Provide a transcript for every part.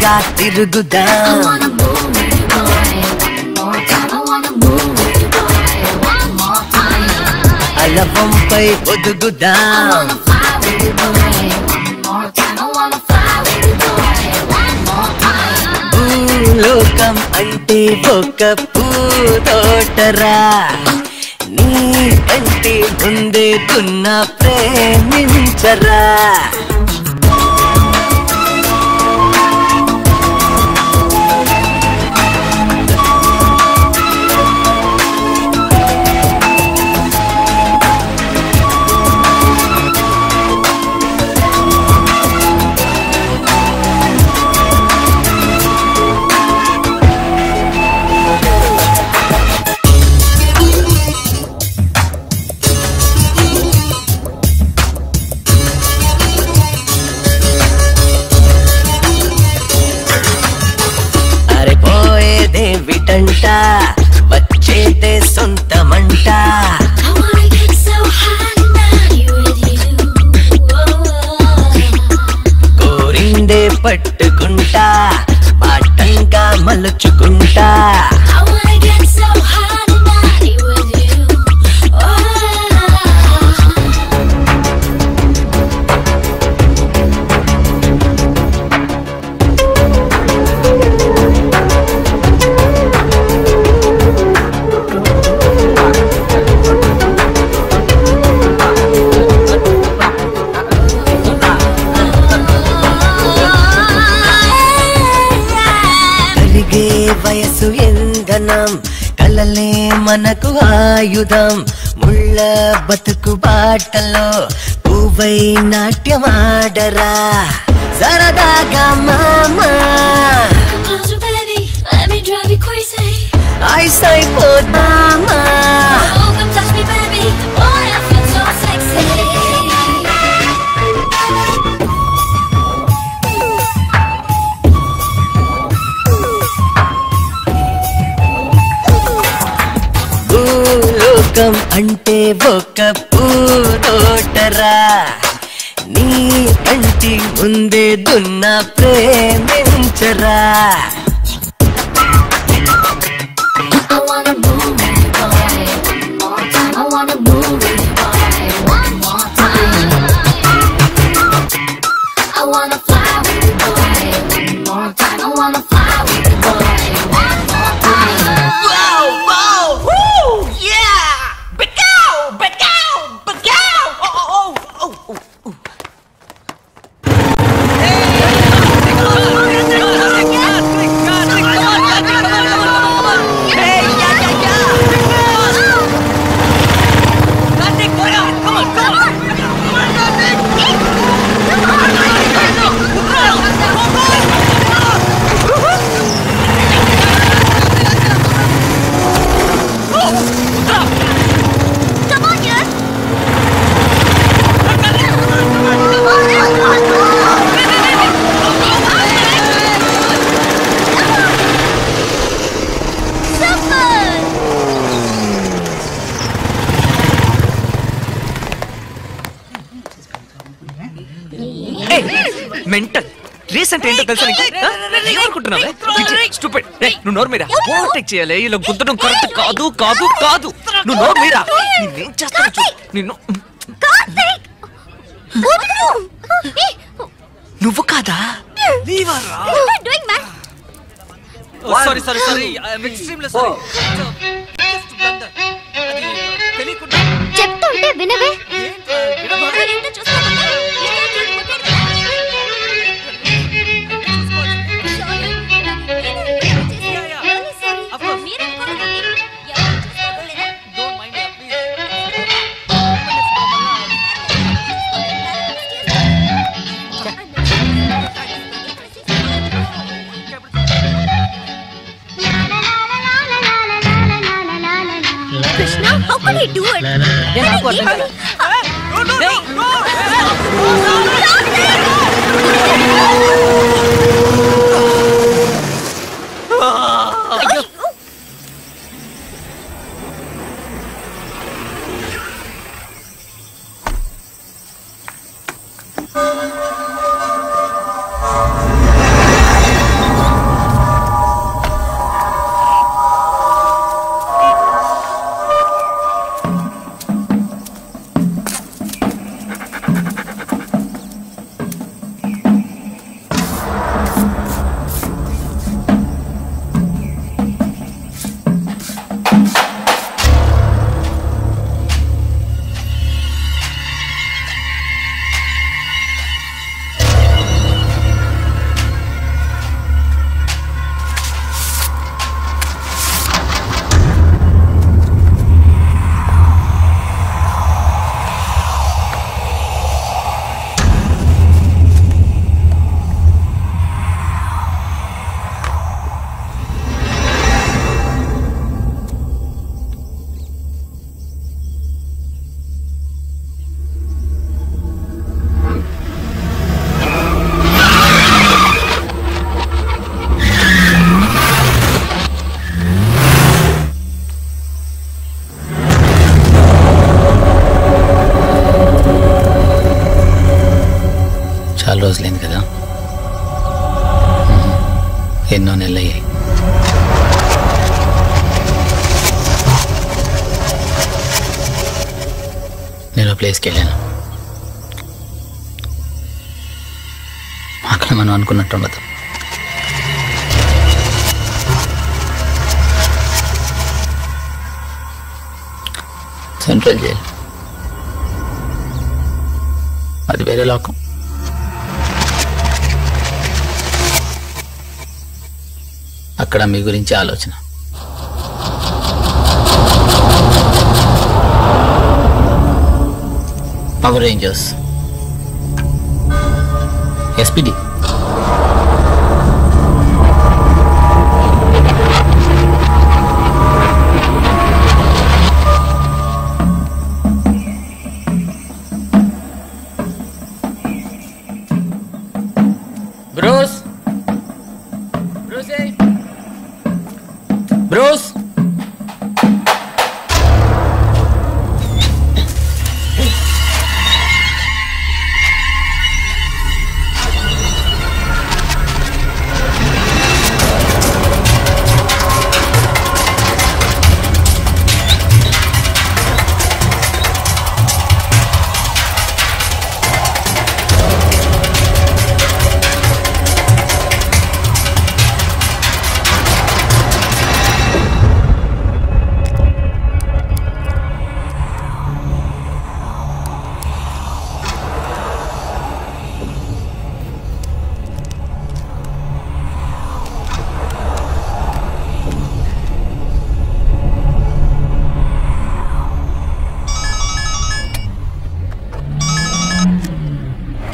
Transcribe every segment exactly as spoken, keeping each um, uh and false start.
I wanna move with you, boy. One more time, I wanna move with you, boy. One more time. I love Bombay, Uduguda. I wanna fly with you, boy. One more time, I wanna fly with you, boy. One more time. Ooh, lokam ante boka poo totara. Nee ante bunde tunna preminchara. Bacche de sunta manta. I wanna get so high tonight with you. Gorinde pattukunta, patanga malchukunta. I wanna get so high tonight with you. వయసు ఎందనం కలలే మనకు ఆయుధం ముళ్ళ బతుకు బాటలో పూవై నాట్యమాడరా సరదాగా మామా ఐసైపోతామా అంటే ఒక పూతోటరా నీ కంటి ముందే దున్న ప్రేమించరా. Mental. Recent enter telsa nikku. You are kuntunave. Stupid. Hey, nu nor mera. Protect cheyale. Ee lo guddadam correct kaadu, kaadu, kaadu. Nu nor mera. Ni em chestanu chu. Ninnu. Karthik. Guddadu. Hey. Nuvvu kada? Neevara. What are you doing, man? Oh, sorry, sorry, sorry. I am extremely sorry. Just blend that. Telikunna. Cheptunte vinave. How do you do it? Yeah, hurry, hurry. No, no, no, no. చాలా రోజులైంది కదా, ఎన్నో నెలయ్యాయి. నేను ప్లేస్కి వెళ్ళాను. అక్కడ మనం అనుకున్నట్టు ఉండదు. సెంట్రల్ జైల్, అది వేరే లోకం. అక్కడ మీ గురించి ఆలోచన. పవర్ రేంజర్స్ ఎస్పీడీ,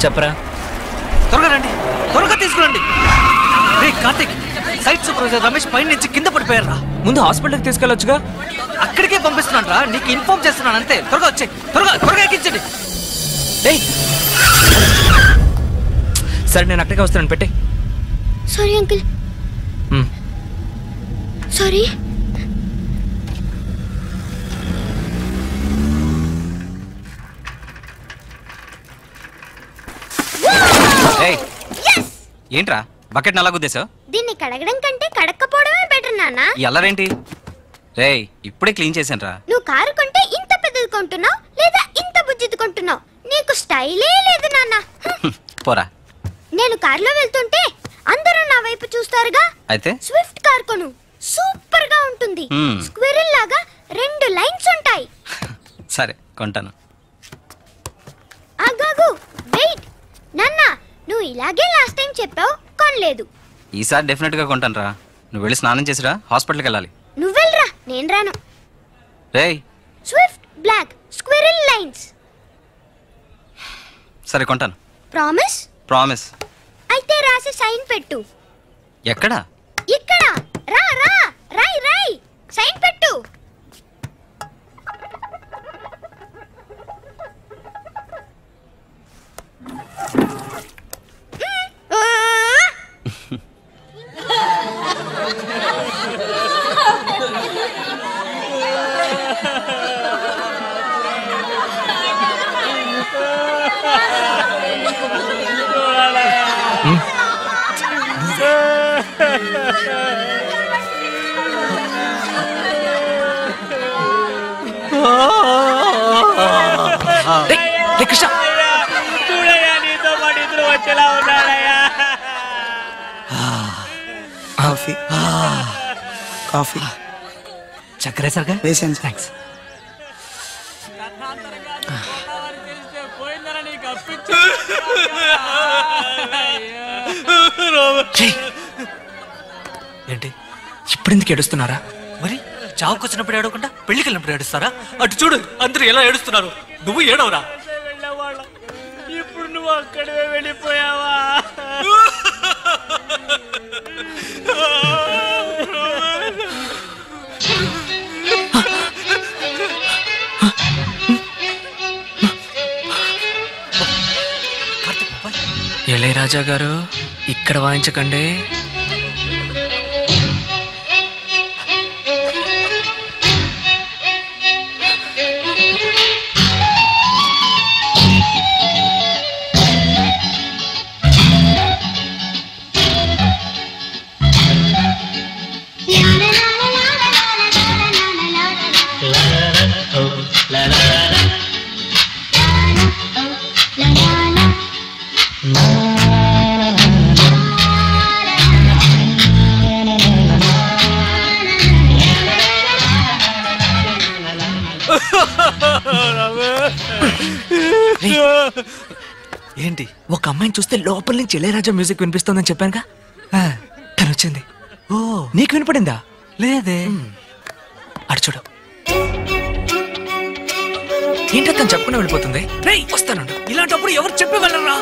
చెప్పరా, త్వరగా రండి, త్వరగా తీసుకురండి. రే కార్తీక్, సైట్ సూపర్వైజర్ రమేష్ పైన నుంచి కింద పడిపోయారా? ముందు హాస్పిటల్కి తీసుకెళ్ళొచ్చుగా. అక్కడికే పంపిస్తున్నాను రా, నీకు ఇన్ఫార్మ్ చేస్తున్నాను అంతే. త్వరగా వచ్చాయి, త్వరగా త్వరగా ఎక్కించండి. సరే, నేను అక్కడికే వస్తున్నాను, పెట్టే. Sorry uncle, sorry. ఏంట్రా బకెట్ నలా గుద్దేశావు? దీన్ని కడగడం కంటే కడక్కపోవడమే బెటర్ నాన్న. ఎల్లరేంటి రే, ఇప్పుడే క్లీన్ చేశాను రా. నువ్వు కారు కొంటే ఇంత పెద్దది కొంటున్నావు, లేదా ఇంత బుజ్జిది కొంటున్నావు, నీకు స్టైలే లేదు నాన్న. పోరా, నేను కారులో వెళ్తుంటే అందరూ నా వైపు చూస్తారుగా, అయితే స్విఫ్ట్ కార్ కొను, సూపర్ గా ఉంటుంది. స్క్విరెల్ లాగా రెండు లైన్స్ ఉంటాయి. సరే కొంటాను. ఆగాగు, వెయిట్ నాన్న. నువ్వు ఇలాగే లాస్ట్ టైం చెప్పావు, కొనలేదు. ఈసారి డెఫినెట్ గా కొంటాను రా. నువ్వు వెళ్ళి స్నానం చేసిరా, హాస్పిటల్కి వెళ్ళాలి. నువ్వు వెళ్ళరా, నేను రాను. రే స్విఫ్ట్ బ్లాక్ స్క్విరెల్ లైన్స్. సరే కొంటాను, ప్రామిస్. ప్రామిస్ అయితే రాసి సైన్ పెట్టు. ఎక్కడ? ఇక్కడ. రా రా, రాయ్ రాయ్, సైన్ పెట్టు. కాఫీ చక్కరే సర్గా వేసాను, థ్యాంక్స్. ఏంటి ఇప్పుడు ఎందుకు ఏడుస్తున్నారా? మరి చావుకు వచ్చినప్పుడు ఏడవకుండా పెళ్లికి వెళ్ళినప్పుడు ఏడుస్తారా? అటు చూడు, అందరూ ఎలా ఏడుస్తున్నారు, నువ్వు ఏడవరా? ఇప్పుడు నువ్వు అక్కడే వెళ్ళిపోయావా? ఇళయరాజా గారు ఇక్కడ వాయించకండి. ఏంటి ఒక అమ్మాయిని చూస్తే లోపల నుంచి ఇళయరాజా మ్యూజిక్ వినిపిస్తుందని చెప్పానుగా, తను వచ్చింది. ఓ నీకు వినపడిందా? లేదే. అటు చూడు. ఏంటో తను చెప్పకుండా వెళ్ళిపోతుంది. రేయ్ వస్తానండు. ఇలాంటప్పుడు ఎవరు చెప్పి వెళ్ళరా?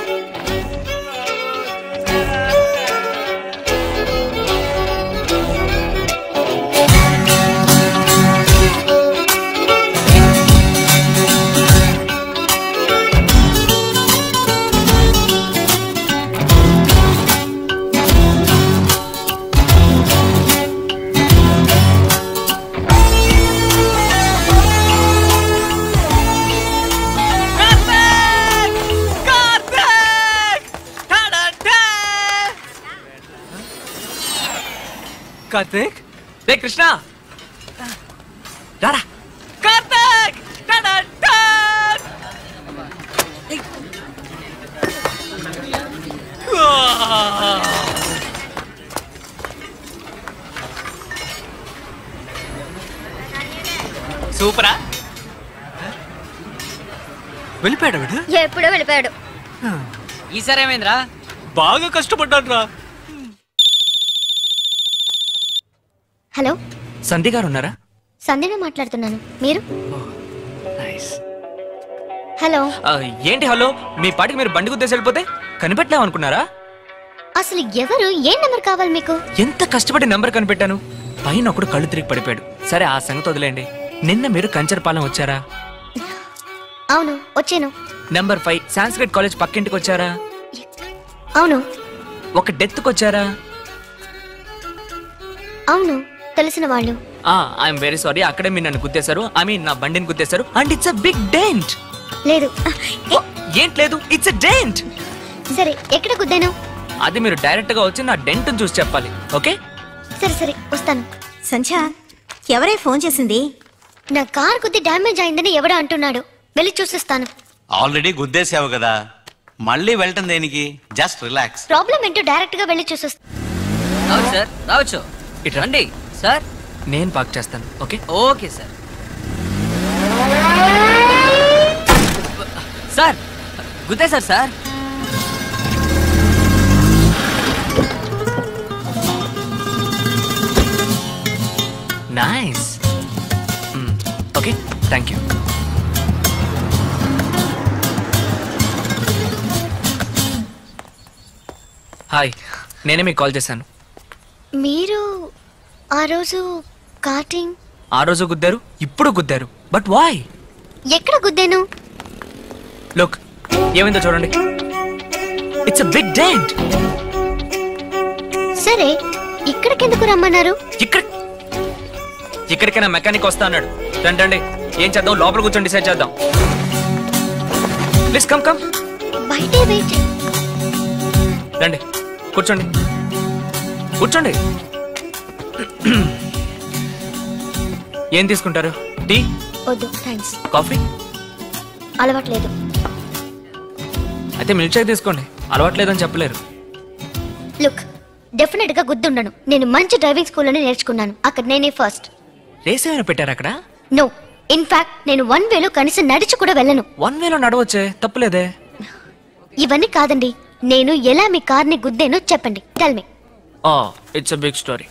Karthik, hey Krishna, Dada, Karthik, Dada, Dad. Hey. Super, ah? Velipadu, vidu? Eppudu velipadu. Ee sari emendra? Baga kashtapaddadra. Hello Sandhya garu ఉన్నారా? సంధ్యనే మాట్లాడుతున్నాను. మీరు? నైస్. హలో ఏంటి హలో? మీ పాటికి మీరు బండి గుద్దేసి వెళ్ళిపోతే కనిపెట్టలేము అనుకున్నారా? అసలు ఎవరు? ఏ నెంబర్ కావాలి మీకు? ఎంత కష్టపడి నెంబర్ కనిపెట్టాను. పైన ఒకడు కళ్ళు తిరిగి పడిపోయాడు. సరే ఆ సంగతి వదిలేండి. నిన్న మీరు కంచర్పాలెం వచ్చారా? అవును వచ్చాను. నెంబర్ ఫైవ్ సాంస్క్రిట్ కాలేజ్ పక్కింటికి వచ్చారా? అవును. ఒక డెత్కి వచ్చారా? అవును తెలిసిన వాళ్ళు. ఆ ఐ యామ్ వెరీ సారీ, అక్కడే మీరు నన్ను గుద్దేశారు. ఐ మీన్ నా బండిని గుద్దేశారు. And it's a big dent. లేదు ఏంటి లేదు, ఇట్స్ ఎ డెంట్. సరే ఎక్కడ గుద్దాను? అది మీరు డైరెక్ట్ గా వచ్చి నా డెంట్ ని చూసి చెప్పాలి. ఓకే సరే సరే వస్తాను. సంధ్య, ఎవరే ఫోన్ చేసింది? నా కార్ గుద్ది డ్యామేజ్ అయిందని ఎవడో అంటున్నాడు. వెళ్ళి చూసిస్తాను. ఆల్రెడీ గుద్దేశావు కదా, మళ్ళీ వెళ్ళటం దేనికి? Just relax. ప్రాబ్లం ఏంటో డైరెక్ట్ గా వెళ్ళి చూసి రావచ్చు సార్. రావచ్చు. ఇటు రండి సార్, నేను పార్క్ చేస్తాను. Okay okay sir. సార్ గుద్దేశారు sir. Nice. Okay thank you. Hi, నేనే మీకు కాల్ చేశాను. మీరు ఆ రోజు కార్టింగ్ ఆ రోజు గుద్దారు, ఇప్పుడు గుద్దారు. బట్ వాయ్? ఎక్కడ గుద్దాను? లుక్ ఏమైందో చూడండి. It's a big dent. సరే ఇక్కడికి ఎందుకు రమ్మన్నారు? ఇక్కడ ఇక్కడికైనా మెకానిక్ వస్తా అన్నాడు. రండి ఏం చేద్దాం, లోపల కూర్చొని డిసైడ్ చేద్దాం. Please come come. బయటే వెయిట్. రండి కూర్చోండి కూర్చోండి. ఏం తీసుకుంటారు? టీ వద్దు థాంక్స్. కాఫీ అలవాట్లేదు. అయితే మిల్క్ షేక్ తీసుకోండి. అలవాట్లేదని చెప్పలేరు. లుక్ డెఫినెట్ గా గుద్దుండను. నేను మంచి డ్రైవింగ్ స్కూల్ లోనే నేర్చుకున్నాను. అక్కడ నేనే ఫస్ట్. రేస్ ఏమైనా పెట్టారు అక్కడ? నో, ఇన్ఫాక్ట్ నేను వన్ వేలో కనీసం నడిచి కూడా వెళ్ళను. వన్ వేలో నడవచ్చే, తప్పులేదే. ఇవన్నీ కాదండి, నేను ఎలా మీ కార్ని గుద్దేనో చెప్పండి. Tell me. ఆ ఇట్స్ ఎ బిగ్ స్టోరీ.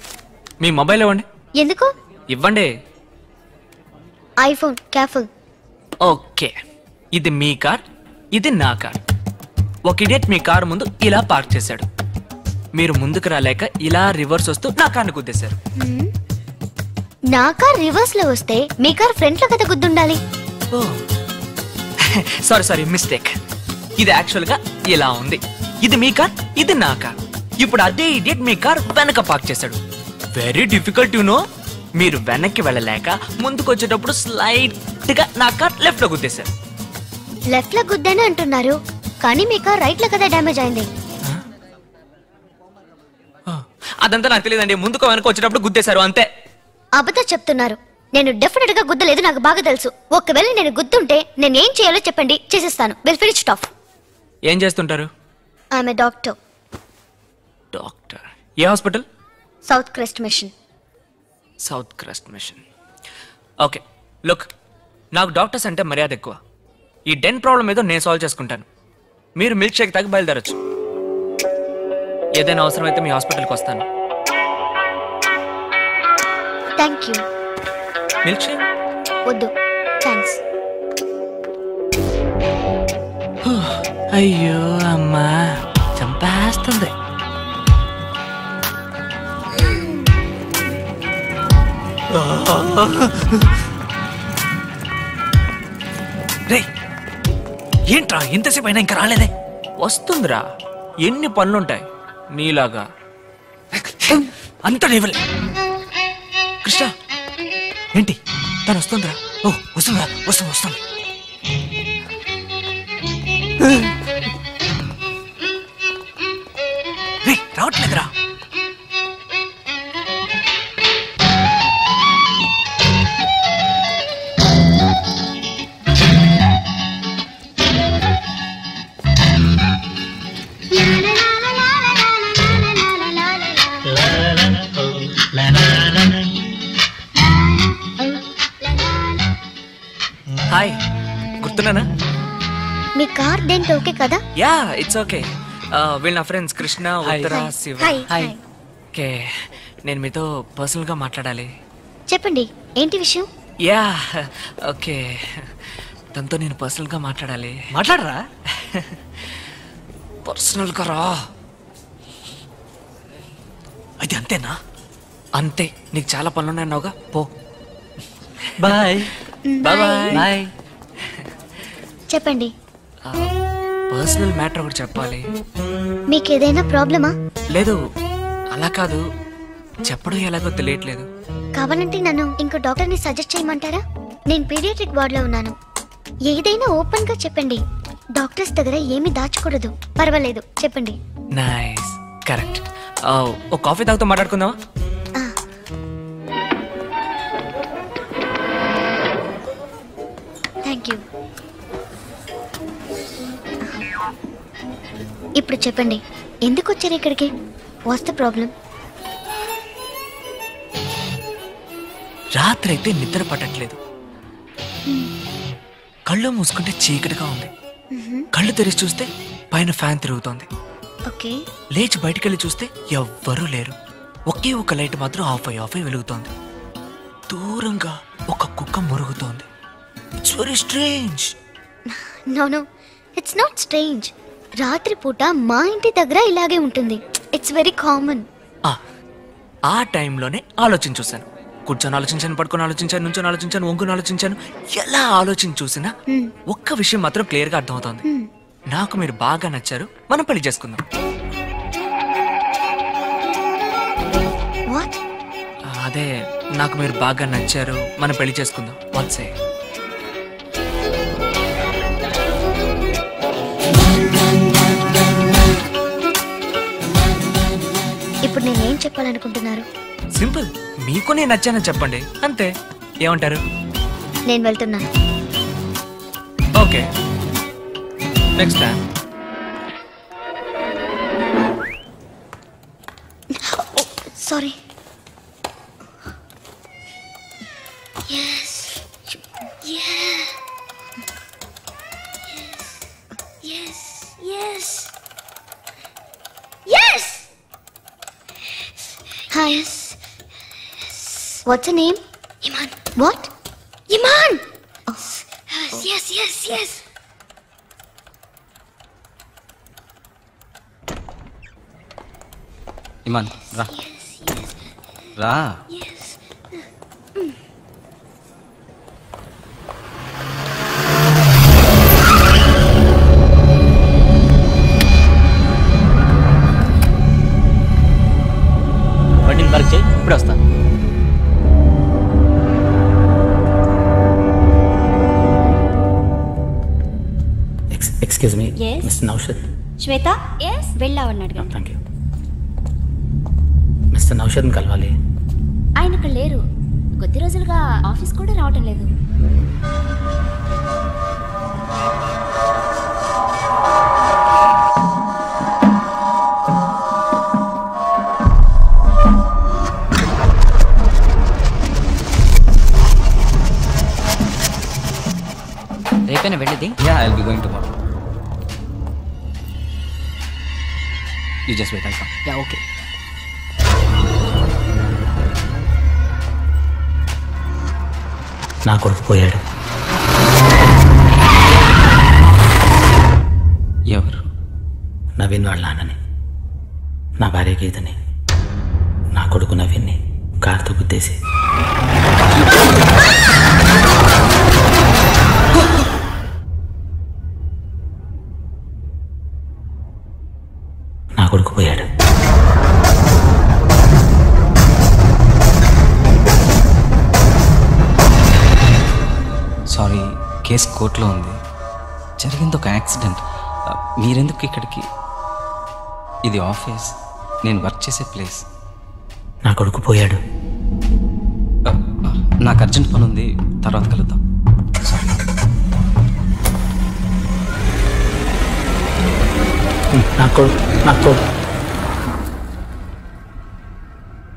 మీ మొబైల్ ఇవ్వండి. ఎందుకు? ఇవ్వండి. ఐఫోన్. కేర్ఫుల్. ఓకే, ఇది మీ కార్, ఇది నా కార్. ఒక ఇడియట్ మీ కార్ ముందు ఇలా పార్క్ చేశాడు. మీరు ముందుకు రాలేక ఇలా రివర్స్ వస్తూ నా కార్ని గుద్దేశారు. నా కార్ రివర్స్ లో వస్తే మీ కార్ ఫ్రంట్ లో కదా గుద్దుండాలి. Oh sorry sorry mistake. ఇది యాక్చువల్ గా ఇలా ఉంది. ఇది మీ కార్, ఇది నా కార్. ఇప్పుడు అదే ఇడియట్ మీ కార్ వెనక పార్క్ చేశాడు. Very difficult you know. మీరు వెనక్కి వెళ్ళలేక ముందుకు వచ్చేటప్పుడు స్లైట్ గా నా కార్ లెఫ్ట్ లో గుద్దేశారు. లెఫ్ట్ లో గుద్దాను అంటున్నారు, కానీ మీ కార్ రైట్ లో కదా డ్యామేజ్ అయింది. అదంతా నాకు తెలియదండి. ముందుకు వెనక వచ్చేటప్పుడు గుద్దేశారు అంతే. అబద్ధం చెప్తున్నారు. నేను డెఫినెట్ గా గుద్దలేదు, నాకు బాగా తెలుసు. ఒకవేళ నేను గుద్దుంటే నేను ఏం చేయాలో చెప్పండి, చేసేస్తాను. Will finish top. ఏం చేస్తుంటారు? I'm a doctor. Doctor? A hospital? South Crest Mission. South Crest Mission. Okay look, నాకు డాక్టర్స్ అంటే మర్యాద ఎక్కువ. ఈ డెన్ ప్రాబ్లం ఏదో నేను సాల్వ్ చేసుకుంటాను. మీరు మిల్క్ షేక్ తాగి బయలుదేరచ్చు. ఏదైనా అవసరం అయితే మీ హాస్పిటల్కి వస్తాను. Thank you. మిల్క్ షేక్ వద్దు, థ్యాంక్స్. అయ్యో అమ్మా చంపేస్తుంది. రే ఏంట్రా ఎంతసేపు అయినా ఇంకా రాలేదే? వస్తుందిరా, ఎన్ని పనులుంటాయి నీలాగా. అంత లేవలే కృష్ణ. ఏంటి తను వస్తుందిరా? ఓ వస్తుందిరా, వస్తుంది వస్తుంది. రే రావట్లేదురా. హాయ్, గుర్తున్నానా? మీ కార్ దేంతో ఓకే కదా? Yeah it's okay. వీళ్ళ నా friends Krishna, Uttara, Shiva. Hi. Okay, నేను మీతో పర్సనల్ గా మాట్లాడాలి. చెప్పండి, ఏంటి విషయం? యా ఓకే, తనతో నేను పర్సనల్ గా మాట్లాడాలి. మాట్లాడరా? పర్సనల్ గా రా. అది అంతేనా? అంతే, నీకు చాలా పనులున్నాయి అన్నావుగా, పో. Bye bye. చెప్పండి, పర్సనల్ మ్యాటర్ ఒకటి చెప్పాలి. మీకు ఏదైనా ప్రాబ్లమా? లేదు అలా కాదు, చెప్పడం ఎలాగో తెలియట్లేదు. కావాలంటే నన్ను ఇంకో డాక్టర్ని సజెస్ట్ చేయమంటారా? నేను పీడియాట్రిక్ వార్డ్ లో ఉన్నాను. ఏదైనా ఓపెన్ గా చెప్పండి, డాక్టర్స్ దగ్గర ఏమీ దాచకూడదు. పర్వాలేదు చెప్పండి. Nice, correct. ఓ కాఫీ తాగుతూ మాట్లాడుకుందామా? Thank you. ఇప్పుడు చెప్పండి, ఎందుకు వచ్చారు ఇక్కడికి? What's the problem? రాత్రి అయితే నిద్ర పట్టట్లేదు. కళ్ళు మూసుకుంటే చీకటిగా ఉంది. కళ్ళు తెరిచి చూస్తే పైన ఫ్యాన్ తిరుగుతోంది. లేచి బయటికి వెళ్ళి చూస్తే ఎవ్వరూ లేరు. ఒకే ఒక లైట్ మాత్రం ఆఫ్ అయ్యి ఆఫ్ అయ్యి వెలుగుతోంది. దూరంగా ఒక కుక్క మురుగుతోంది. It's very strange. No no, it's not strange. రాత్రిపూట మా ఇంటి దగ్గర ఇలాగే ఉంటుంది. It's very common. ఆ టైంలోనే ఆలోచన చూశాను. కూర్చొని ఆలోచించాను, పడుకొని ఆలోచించాను, నుంచొని ఆలోచించాను, వంగుని ఆలోచించాను. ఎలా ఆలోచన చూసినా ఒక్క విషయం మాత్రం క్లియర్ గా అర్థమవుతోంది. నాకు మీరు బాగా నచ్చారు, మనం పెళ్లి చేసుకుందాం. అదే, నాకు మీరు బాగా నచ్చారు, మనం పెళ్లి చేసుకుందాం. వాట్సే ఇప్పుడు నేనేం చెప్పాలనుకుంటున్నారు? సింపుల్, మీకు నేను నచ్చానని చెప్పండి అంతే. ఏమంటారు? నేను వెళ్తున్నాను. Okay, next time. Sorry. Hi. Yes. Yes. What's your name? Iman. What? Iman. Oh. Yes, oh. yes, yes, yes. Iman, yes, ra. Yes, yes. Ra. Yes. Mm. ఇప్పుడు వస్తా. Excuse me miss Naushad. Shweta వెళ్ళావని అడిగాను. Thank you. మిస్టర్ నౌషద్ని కలవాలి. ఆయన ఇక్కడ లేరు, కొద్ది రోజులుగా ఆఫీస్ కూడా రావటం లేదు. have anything? Yeah, I'll be going tomorrow. You just wait, I'll come. Yeah, okay. నా కొడుకు పోయాడు. ఎవరు? నవీన్ వాళ్ళ నాన్నని, నా భార్య గీతని, నా కొడుకు నవీన్ని కారుతో గుద్దేసి. నా కొడుకు పోయాడు. సారీ, కేసు కోర్టులో ఉంది. జరిగింది ఒక యాక్సిడెంట్. మీరెందుకు ఇక్కడికి? ఇది ఆఫీస్, నేను వర్క్ చేసే ప్లేస్. నా కొడుకు పోయాడు. నాకు అర్జెంట్ పని ఉంది, తర్వాత కలుద్దాం. సారీ. నా కొడుకు నా కొడుకు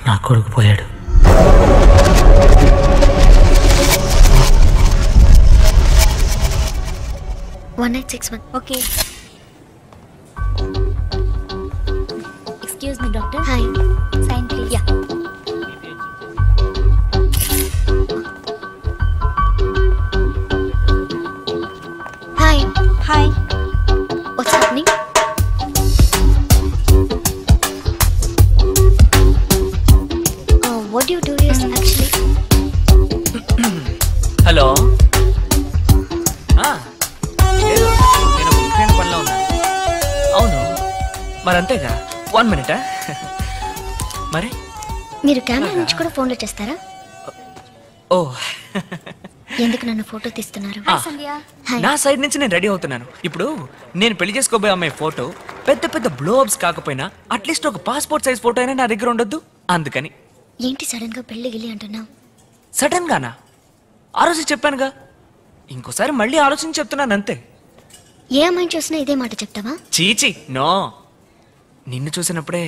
నా కొడుకు పోయాడు. one eight six one. Okay. Excuse me, doctor. Hi. Sign, please. Yeah. Hi. Hi. What's happening? Uh, what do you do is actually? Hello. Ah. మరి అంతేగా. One minute. మరి మీరు కెమెరా నుంచి కూడా ఫోన్లో చేస్తారా? ఓ ఎందుకు నన్ను ఫోటో తీస్తున్నారు? నా సైడ్ నుంచి నేను రెడీ అవుతున్నాను. ఇప్పుడు నేను పెళ్లి చేసుకోబోయే అమ్మాయి ఫోటో పెద్ద పెద్ద బ్లోబ్స్ కాకపోయినా అట్లీస్ట్ ఒక పాస్పోర్ట్ సైజ్ ఫోటో అయినా నా దగ్గర ఉండొద్దు, అందుకని. ఏంటి సడన్ గా పెళ్లి గిల్లి అంటున్నావు? సడన్ గానా? ఆ రోజు చెప్పానుగా, ఇంకోసారి మళ్ళీ ఆలోచించి చెప్తున్నాను అంతే. ఏ అమ్మాయిని చూసినా ఇదే మాట చెప్తావా? చీచి, నో. నిన్ను చూసినప్పుడే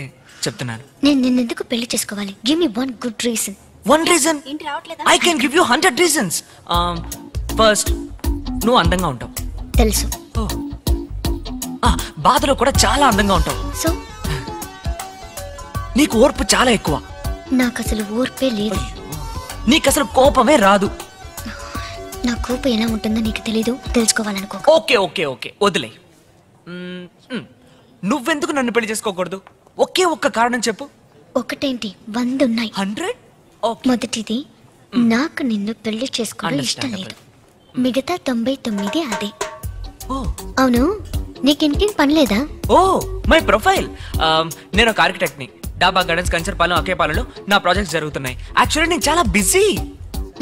చెప్తున్నాను. నేను నిన్నెందుకు పెళ్లి చేసుకోవాలి? Give me one good reason. One reason? I can give you hundred reasons. First, నువ్వు అందంగా ఉంటావు. తెలుసు. బాధలో కూడా చాలా అందంగా ఉంటావు. సో నీకు ఓర్పు చాలా ఎక్కువ. నాకు అసలు ఓర్పే లేదు. నీకు అసలు కోపమే రాదు. నా కోపం ఎలా ఉంటుందో నీకు తెలీదు, తెలుసుకోవాలనుకో. ఓకే ఓకే ఓకే వదిలే. నువ్వెందుకు నన్ను పెళ్లి చేసుకోకూడదు? ఒకే ఒక్క కారణం చెప్పు. ఒకటేంటి? వంద ఉన్నాయి. హండ్రెడ్. మొదటిది, నాకు నిన్ను పెళ్లి చేసుకోవడం ఇష్టం లేదు. మిగతా తొంభై తొమ్మిది అదే. అవును, నీకేం పని లేదా? Oh my profile. నేను ఒక ఆర్కిటెక్ట్ ని. డాబా గార్డెన్స్, కంచర్పాలెం, అకేపాలలో నా ప్రాజెక్ట్స్ జరుగుతున్నాయి. యాక్చువల్లీ నేను చాలా బిజీ.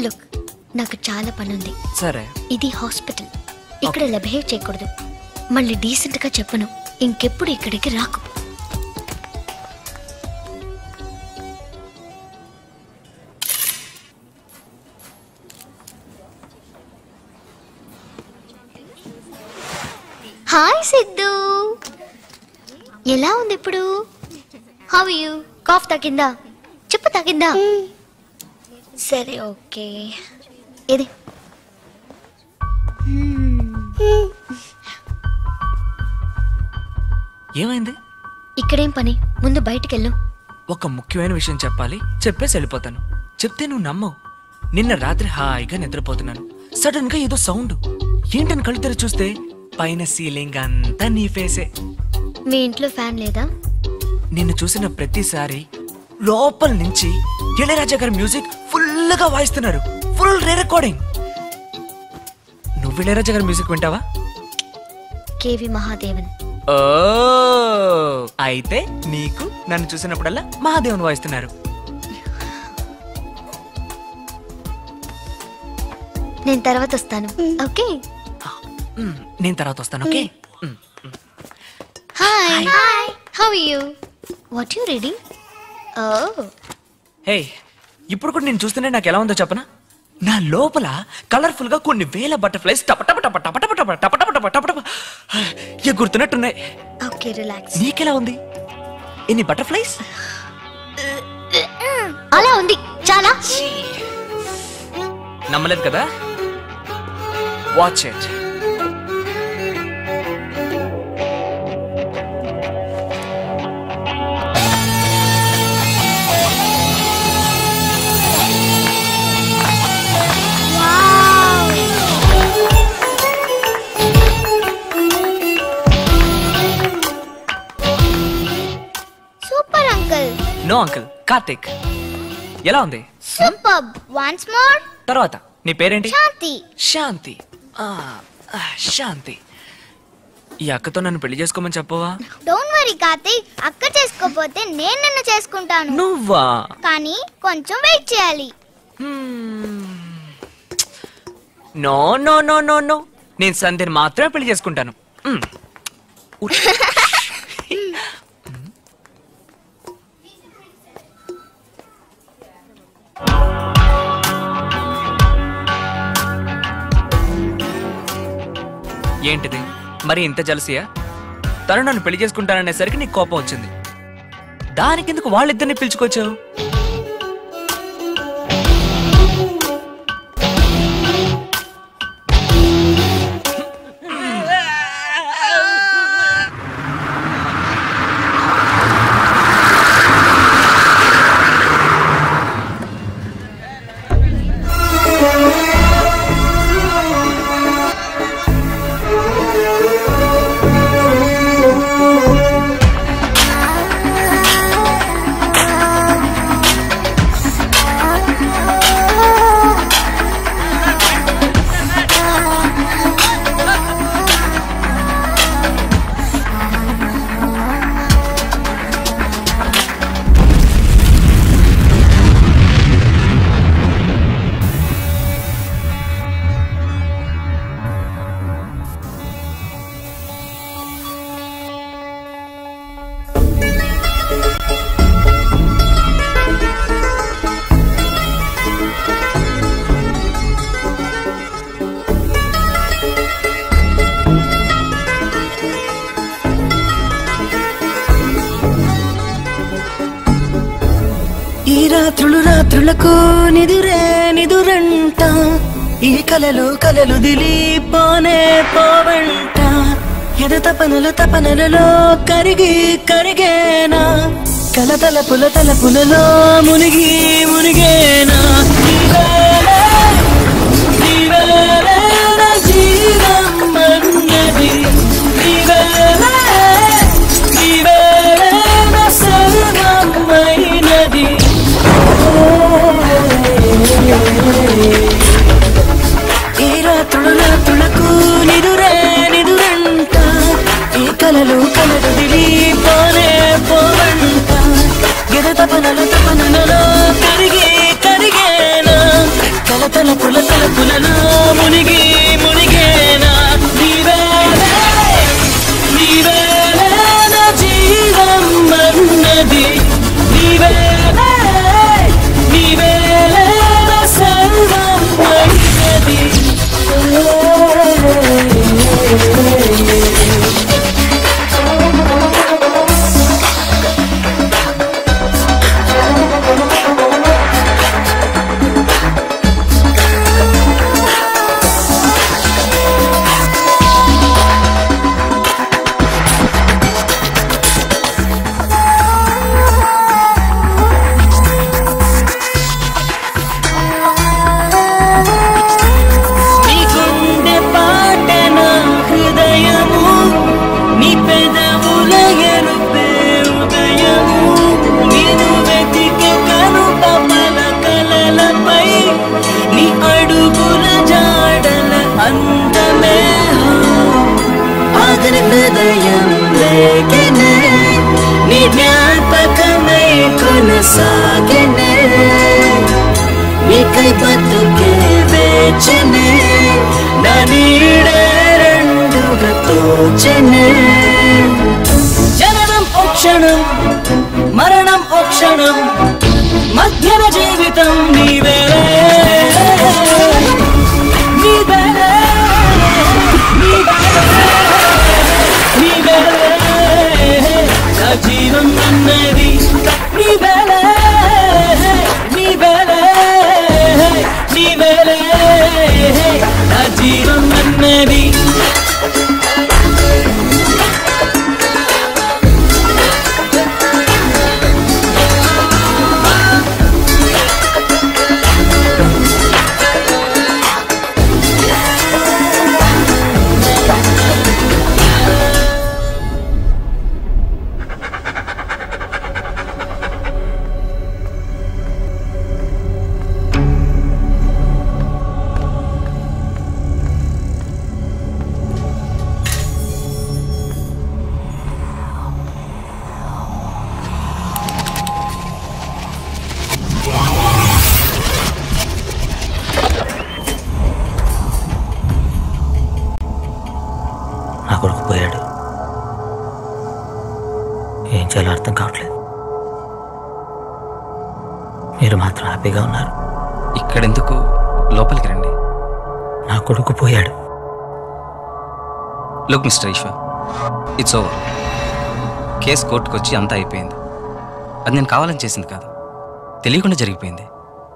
లుక్, నాకు చాలా పని ఉంది. సరే, ఇది హాస్పిటల్, ఇక్కడ ఇలా బిహేవ్ చేయకూడదు. మళ్ళీ డీసెంట్ గా చెప్పను, ఇంకెప్పుడు ఇక్కడికి రాకు. హాయ్ సిద్ధు, ఎలా ఉంది ఇప్పుడు? How are you? కాఫ్ తగ్గిందా? చెప్పు తగ్గిందా? సరే ఓకే. ఇది ఏమైంది? ఇక్కడేం పని? ముందు బయటకెళ్ళు. ఒక ముఖ్యమైన విషయం చెప్పాలి, చెప్పేసి వెళ్ళిపోతాను. చెప్తే నువ్వు నమ్మవు. నిన్న రాత్రి హాయిగా నిద్రపోతున్నాను, సడన్ గా ఏదో సౌండ్. ఏంటని కళ్ళు తెరిచి చూస్తే పైన సీలింగ్ అంతా నీ ఫేసే. మీ ఇంట్లో ఫ్యాన్ లేదా? నిన్ను చూసిన ప్రతిసారి లోపల నుంచి ఇళయరాజా గారి మ్యూజిక్ ఫుల్ గా వాయిస్తున్నారు. Full re recording. నువ్వు ఇళయరాజా గారి మ్యూజిక్ వింటావా? కేవి మహాదేవన్. ఓ అయితే నీకు నన్ను చూసినప్పుడల్లా మహాదేవుని వాయిస్తున్నారు. నేను తర్వాత వస్తాను. ఓకే, నేను తర్వాత వస్తాను. Okay. Hi, how are you? What you reading? Oh hey, ఇప్పుడు కూడా నేను చూస్తేనే నాకు ఎలా ఉందో చెప్పనా? నా లోపల కలర్ఫుల్ గా కొన్ని వేల బటర్ఫ్లైస్ ఎగురుతున్నట్టున్నాయి. నీకెలా ఉంది? ఎన్ని బటర్ఫ్లైస్? అలా ఉంది, చాలా. నమ్మలేదు కదా? Watch it. No, uncle. Karthik. Yella undi? Superb. Once more. Tarvata. Ni parenti? Shanti. Shanti. Ah, ah Shanti. ఈ అక్కతో నన్ను పెళ్లి చేసుకోమని చెప్పవా? డోంట్ వరీ కార్తీక్, అక్క చేసుకోపోతే నేను నిన్ను చేసుకుంటాను. నువ్వా? కానీ కొంచెం వెయిట్ చేయాలి. No no no no no. నేను సంధ్యని మాత్రమే పెళ్లి చేసుకుంటాను. ఏంటిది? మరి ఇంత జలసియా? తను నన్ను పెళ్లి చేసుకుంటాననేసరికి నీకు కోపం వచ్చింది. దానికెందుకు వాళ్ళిద్దరిని పిలుచుకొచ్చావు? రాత్రులకు నిదురే నిదురంట, ఈ కలలు కలలు దిలీపోనే పోవంట, ఎద తపనలు తపనలలో కరిగి కరిగేనా, కలతల పుల తలపులలో మునిగి మునిగేనా, ఈ రాత్రులు రాత్రులకు నిదురే నిదురంట, ఈ కలలు కలలు దిలీపోనే పోవంట, ఎద తపనలు తపనలలో కరిగి కరిగేనా, కలతల పుల తలపులలో మునిగి మునిగేనా, నీవేలే నీవేలే నా జీవం అన్నది, నీవేలే నీవేలే నా సర్వం అన్నది. నా కొడుకు పోయాడు. ఏం చేయాలో అర్థం కావట్లేదు. మీరు మాత్రం హ్యాపీగా ఉన్నారు. ఇక్కడెందుకు, లోపలికి రండి. నా కొడుకు పోయాడు. Look mister Eshwar, it's over. Case కోర్టుకు వచ్చి అంతా అయిపోయింది. అది నేను కావాలని చేసింది కాదు, తెలియకుండా జరిగిపోయింది.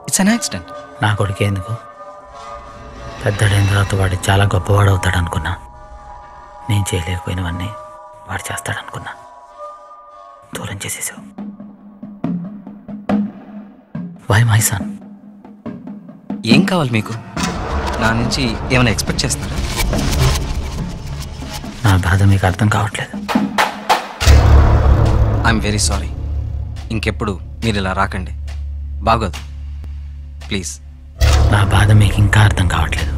It's an accident. నా కొడుకు ఎందుకు పెద్దడైన తర్వాత వాడు చాలా గొప్పవాడు అవుతాడు అనుకున్నా. నేను చేయలేకపోయినవన్నీ వాడు చేస్తాడనుకున్నా. దూరం చేసేసావు. Why my son? ఏం కావాలి మీకు? నా నుంచి ఏమైనా ఎక్స్పెక్ట్ చేస్తారా? నా బాధ మీకు అర్థం కావట్లేదు. I'm very sorry. ఇంకెప్పుడు మీరు ఇలా రాకండి, బాగోదు. ప్లీజ్. నా బాధ మీకు ఇంకా అర్థం కావట్లేదు.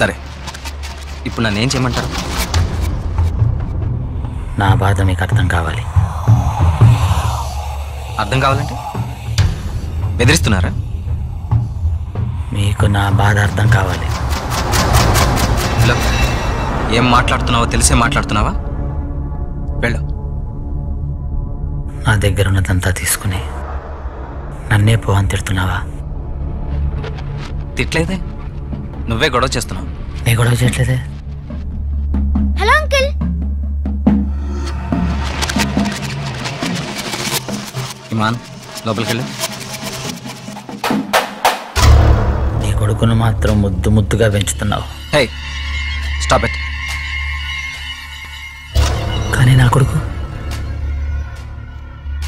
సరే, ఇప్పుడు నన్ను ఏం చేయమంటారు? నా బాధ మీకు అర్థం కావాలి. అర్థం కావాలంటే బెదిరిస్తున్నారా? మీకు నా బాధ అర్థం కావాలి. ఏం మాట్లాడుతున్నావో తెలిసే మాట్లాడుతున్నావా? వెళ్ళు. నా దగ్గర ఉన్నదంతా తీసుకుని నన్నే పోవని తిడుతున్నావా? తిట్లేదే, నువ్వే గొడవ చేస్తున్నావు. నేను గొడవ చేయట్లేదే. Hello uncle. ఇమాన్, లోపలికి వెళ్ళు. నీ కొడుకును మాత్రం ముద్దు ముద్దుగా పెంచుతున్నావు. Hey, stop it. కానీ నా కొడుకు,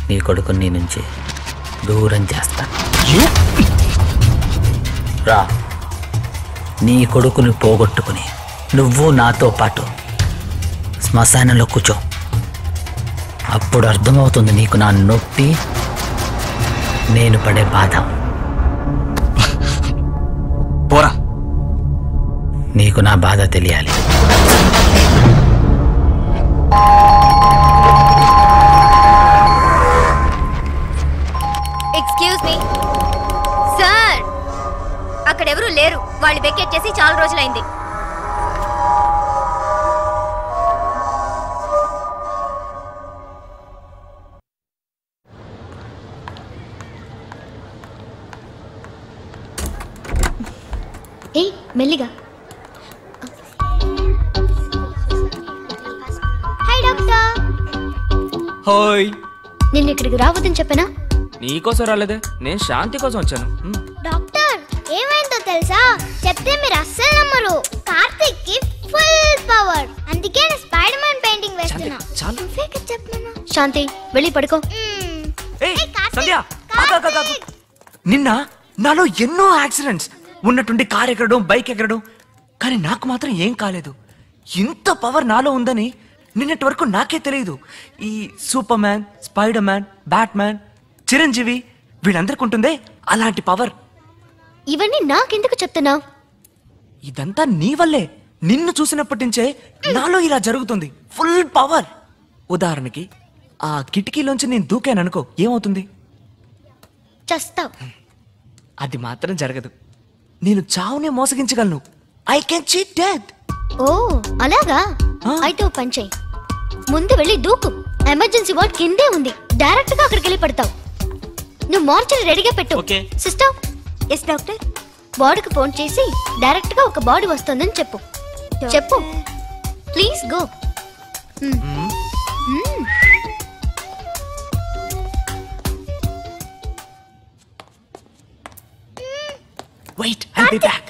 నీ కొడుకుని నీ నుంచి దూరం చేస్తా. రా, నీ కొడుకుని పోగొట్టుకుని నువ్వు నాతో పాటు శ్మశానంలో కూర్చో. అప్పుడు అర్థమవుతుంది నీకు నా నొప్పి, నేను పడే బాధ. పోరా, నీకు నా బాధ తెలియాలి. ఎక్స్క్యూజ్ మీ సార్, అక్కడెవరూ లేరు. వాళ్ళు వెకేట్ చేసి చాలా రోజులైంది. ఏ మెల్లిగా. Hi doctor. హాయ్. నిన్ను ఇక్కడికి రావద్దని చెప్పానా? నీకోసం రాలేదే, నేను శాంతి కోసం వచ్చాను. డాక్టర్, ఏమైందో తెలుసా? చెప్తే మీరు అస్సలు నమ్మరు. కార్తీక్ కి ఫుల్ పవర్, అందుకే నేను స్పైడర్ మ్యాన్ పెయింటింగ్ వేస్తున్నా. చాలు ఫేక్ చెప్పమను. శాంతి, వెళ్ళి పడుకో. ఏయ్ సంధ్య, ఆగు ఆగు ఆగు. నిన్న నాలో ఎన్నో యాక్సిడెంట్స్, ఉన్నట్టుండి కార్ ఎక్కడం, బైక్ ఎక్కడం, కానీ నాకు మాత్రం ఏం కాలేదు. ఇంత పవర్ నాలో ఉందని నిన్నటి వరకు నాకే తెలియదు. ఈ Superman, Spiderman, Batman, Chiranjeevi, వీళ్ళందరికి ఉంటుందే అలాంటి పవర్. ఇవన్నీ నాకెందుకు చెప్తున్నావు? ఇదంతా నీ వల్లే. నిన్ను చూసినప్పటి నుంచే నాలో ఇలా జరుగుతుంది. Full power. ఉదాహరణకి ఆ కిటికీలోంచి నేను దూకాననుకో, ఏమవుతుంది? చస్తావు. అది మాత్రం జరగదు. నేను చావునే మోసగించగలను. I can cheat death. ఓ అలాగా, అయితే ఓ పని చెయ్యి. ముందు వెళ్ళి దూకు. ఎమర్జెన్సీ వార్డ్ కిందే ఉంది, డైరెక్ట్ గా అక్కడికి వెళ్ళి పడతావు. నువ్వు మార్చర్ రెడీగా పెట్టు. సిస్టర్. Yes doctor. వార్డుకి ఫోన్ చేసి డైరెక్ట్ గా ఒక బాడీ వస్తుందని చెప్పు. చెప్పు. Please go. Wait, I'll be back.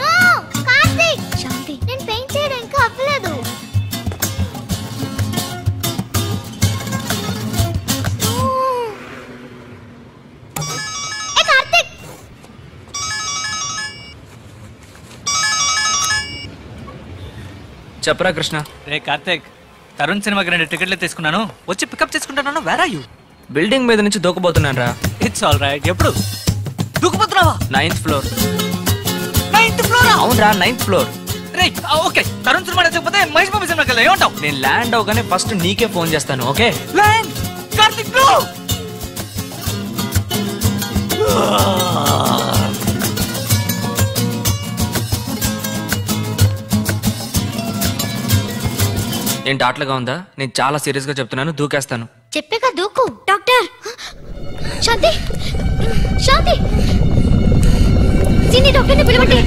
No, Karthik. Shanti, నేను పెయింట్ చేయడం ఇంకా అవ్వలేదు. ఏ కార్తిక్, చెప్పరా కృష్ణ. రే కార్తిక్, తరుణ్ సినిమాకి రెండు టికెట్లు తీసుకున్నాను, వచ్చి పికప్ చేసుకుంటాను. Where are you? బిల్డింగ్ మీద నుంచి దూకబోతున్నాను రా. It's all right. ఎప్పుడు దూకబోతున్నావా? Ninth floor. Ninth floor? అవునరా, ninth floor. Right, okay. Tarun cinema నచ్చకపోతే మహేష్ బాబు సినిమాకి వెళ్దాం, ఏమంటావు? నేను ల్యాండ్ అవగానే ఫస్ట్ నీకే ఫోన్ చేస్తాను, ఓకే? ల్యాండ్. కార్తీక్, నో. ఏంటి ఆటలుగా ఉందా? నేను చాలా సీరియస్ గా చెప్తున్నాను, దూకేస్తాను. చెప్పాక దూకు. డాక్టర్ శాంతి, శాంతి సినీ డాక్టర్ ని పిలవండి.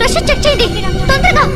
ప్రెషర్ చెక్ చేయండి తొందరగా.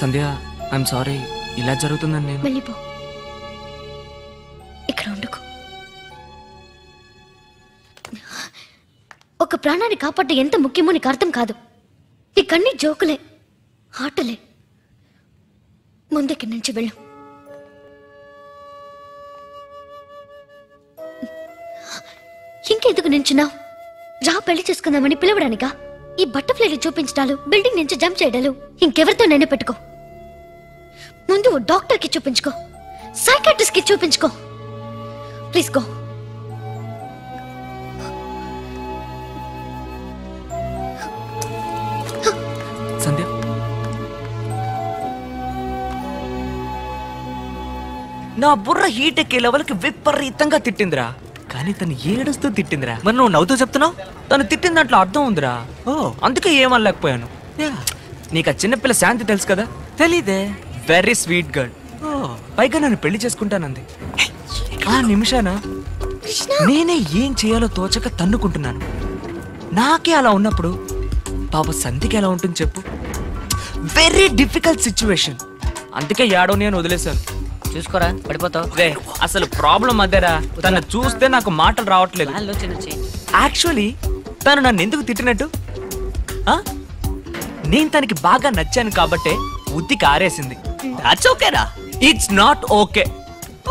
సంధ్య, ఐఎమ్ సారీ ఇలా జరుగుతుందని. నేను వెళ్ళిపో, ఇక్కడ ఉండకు. ఒక ప్రాణాన్ని కాపాడటం ఎంత ముఖ్యమో నీకు అర్థం కాదు. నీకన్నీ జోకులే, ఆటలే. ముందుకి నుంచి వెళ్ళు. ఇంకెందుకు నించున్నావు? రా, పెళ్లి చేసుకుందామని పిలవడానికా? ఈ బటర్ఫ్లైలు చూపించడాలు, బిల్డింగ్ నుంచి జంప్ చేయడాలు ఇంకెవరితో నేను పెట్టుకో. ముందు డాక్టర్ కి చూపించుకో, సైకాట్రిస్ట్ కి చూపించుకో. Please go. సంధ్య, నా బుర్ర హీట్ ఎక్కే లెవెల్కి విపరీతంగా తిట్టిందిరా. కానీ తను ఏడుస్తూ తిట్టిందిరా. మరి నువ్వు నవ్వుతూ చెప్తున్నావు. తను తిట్టిన దాంట్లో అర్థం ఉందిరా. ఓ, అందుకే ఏమనలేకపోయాను. నీకు ఆ చిన్నపిల్ల శాంతి తెలుసు కదా? తెలీదే. Very sweet girl. పైగా నన్ను పెళ్లి చేసుకుంటానంది. ఆ నిమిషాన నేనే ఏం చేయాలో తోచక తన్నుకుంటున్నాను. నాకే అలా ఉన్నప్పుడు పాప సంధికి ఎలా ఉంటుంది చెప్పు? Very difficult situation. అందుకే యాడో నేను వదిలేశాను. చూసుకోరా, పడిపోతావు. అసలు ప్రాబ్లం అదేరా, తను చూస్తే నాకు మాటలు రావట్లేదు. యాక్చువల్లీ తను నన్ను ఎందుకు తిట్టినట్టు? నేను తనకి బాగా నచ్చాను కాబట్టే ఉత్తి కారేసింది. దట్స్ ఓకే రా. It's not okay.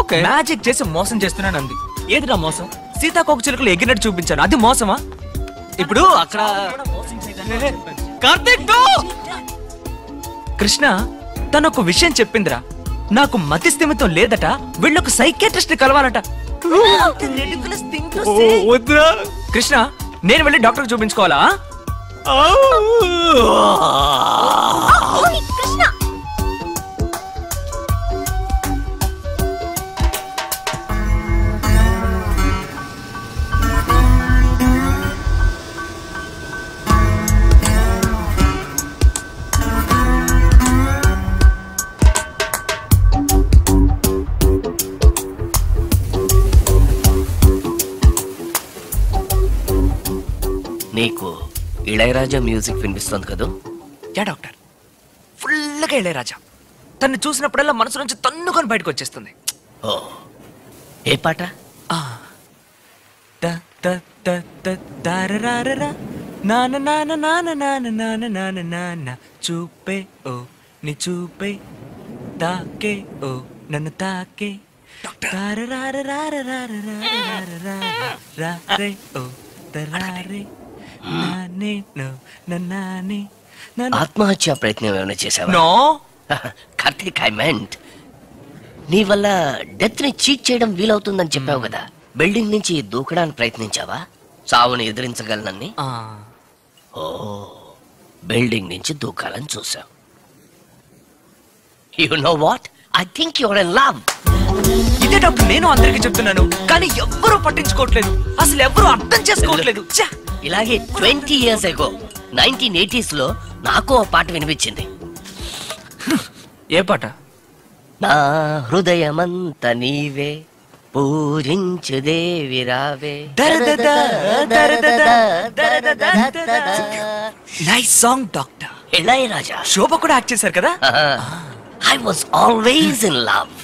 Okay, magic చేసి మోసం చేస్తున్నాను అంది. ఏదిరా మోసం? సీతాకోక చిలుకలు ఎగినట్టు చూపించాను. అది మోసమా? ఇప్పుడు అక్కడ కృష్ణ తను ఒక విషయం చెప్పిందిరా. నాకు మతి స్థిమితం లేదట, వీళ్ళొక సైకియాట్రిస్ట్ ని కలవాలట. కృష్ణ, నేను వెళ్ళి డాక్టర్ చూపించుకోవాలా? నీకు ఇళయరాజా మ్యూజిక్ వినిపిస్తుంది కదా? యా డాక్టర్, ఫుల్గా ఇళయరాజా. తను చూసినప్పుడల్లా మనసు నుంచి తన్నుకొని బయటకు వచ్చేస్తుంది. ఓ, ఏ పాట? చూపే ఓ నీ చూపే, తాకే ఓ నన్ను తాకే, ఓ తారే. ఆత్మహత్యా ప్రయత్నం ఏమైనా చేసావా? నో కార్తీక్, ఐ మెంట్ నీ వల్ల డెత్ ని చీట్ చేయడం వీలవుతుందని చెప్పావు కదా. బిల్డింగ్ నుంచి దూకడానికి ప్రయత్నించావా? సావుని ఎదిరించగలనని? ఓ, బిల్డింగ్ నుంచి దూకాలని చూసావు. You know what, I think you are in love. ఇదే డాక్టర్ నేను అందరికి చెప్తున్నాను, కానీ ఎవ్వరూ పట్టించుకోవట్లేదు. అసలు ఎవ్వరూ అర్థం చేసుకోవట్లేదు. ఇలాగే twenty years ago nineteen eighties లో నాకు ఆ పాట వినిపించింది. ఏ పాట? నా హృదయమంత నీవే పూరించు దేవి రావే. Nice song doctor. Ilaiyaraaja, Shobha కూడా యాక్ట్ చేశారు కదా. I was always in love,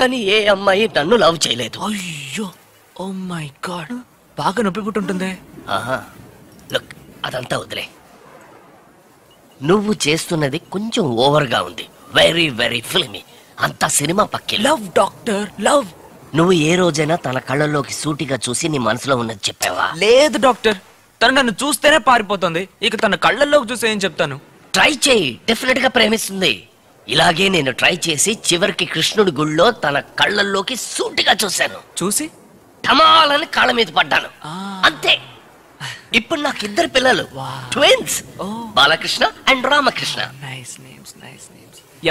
కానీ ఏ అమ్మాయి నన్ను లవ్ చేయలేదు. అయ్యో, ఓ మై గాడ్, బాగా నొప్పి పుట్టుంటుంది. లుక్, అదంతా వదిలే. నువ్వు చేస్తున్నది కొంచెం ఓవర్గా ఉంది. Very very filmy. anta cinema pakki love doctor love నువ్వు ఏ రోజైనా తన కళ్ళలోకి సూటిగా చూసి నీ మనసులో ఉన్నది చెప్పావా? లేదు డాక్టర్, తను నన్ను చూస్తేనే పారిపోతుంది, ఇక తన కళ్ళలోకి చూసి ఏం చెప్తాను? ట్రై చేయి, డెఫినెట్ గా ప్రేమిస్తుంది. ఇలాగే నేను ట్రై చేసి చివరికి కృష్ణుడి గుళ్ళో తన కళ్ళల్లోకి సూటిగా చూశాను, చూసి ధమాలని కాళ్ళ మీద పడ్డాను, అంతే. ఇప్పుడు నాకు ఇద్దరు పిల్లలు, ట్విన్స్, బాలకృష్ణ అండ్ రామకృష్ణ.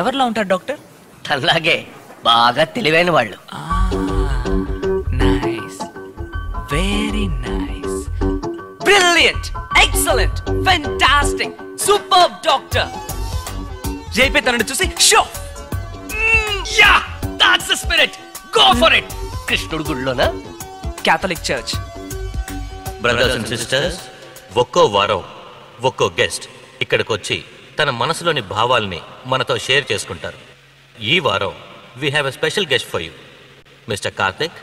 ఎవరిలా ఉంటారు డాక్టర్? అలాగే బాగా తెలివైన వాళ్ళు. Very nice, brilliant, excellent, fantastic, superb, doctor. J P Thanadu chusi show. Mm, yeah, that's the spirit. Go for it. Krishnudu gullo na Catholic Church. Brothers and sisters, okko varam, okko guest ikkadikochi tana manasuloni bhavalni manato share cheskuntaru. Ee varam we have a special guest for you, Mister Karthik.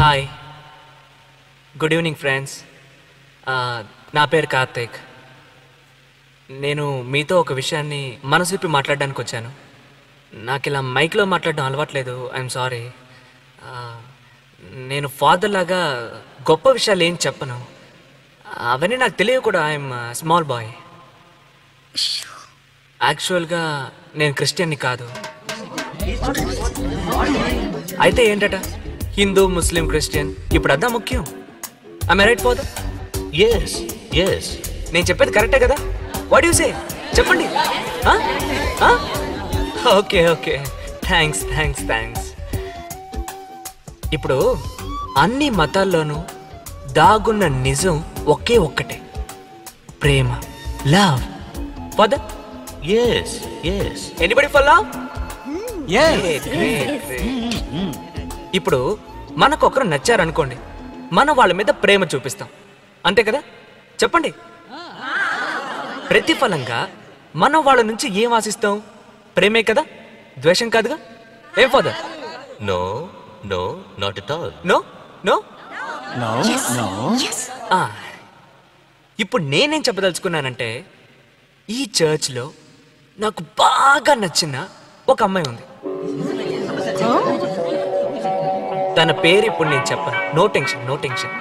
Hi. Good evening friends. Uh, నా పేరు కార్తిక్. నేను మీతో ఒక విషయాన్ని మనసు విప్పి మాట్లాడడానికి వచ్చాను. నాకు ఇలా మైక్లో మాట్లాడడం అలవాట్లేదు, ఐఎమ్ సారీ. నేను ఫాదర్ లాగా గొప్ప విషయాలు ఏం చెప్పను, అవన్నీ నాకు తెలియదు కూడా. I'm small boy. యాక్చువల్గా నేను క్రిస్టియన్ని కాదు. అయితే ఏంటట హిందూ, ముస్లిం, క్రిస్టియన్ ఇప్పుడు అదా ముఖ్యం? I right father? Yes yes, నేను చెప్పేది కరెక్టే కదా? What you say? చెప్పండి. Okay okay, thanks thanks thanks. ఇప్పుడు అన్ని మతాల్లోనూ దాగున్న నిజం ఒకే ఒక్కటే, ప్రేమ, love. Father? Yes yes. Anybody for love? ఇప్పుడు మనకొకరు నచ్చారనుకోండి, మనం వాళ్ళ మీద ప్రేమ చూపిస్తాం, అంతే కదా? చెప్పండి. ప్రతిఫలంగా మనం వాళ్ళ నుంచి ఏం ఆశిస్తాం? ప్రేమే కదా, ద్వేషం కాదుగా. ఏం father? No no, not at all. No no no no. ఇప్పుడు నేనేం చెప్పదలుచుకున్నానంటే, ఈ చర్చ్లో నాకు బాగా నచ్చిన ఒక అమ్మాయి ఉంది. తన పేరు ఇప్పుడు నేను చెప్పను. No tension no tension.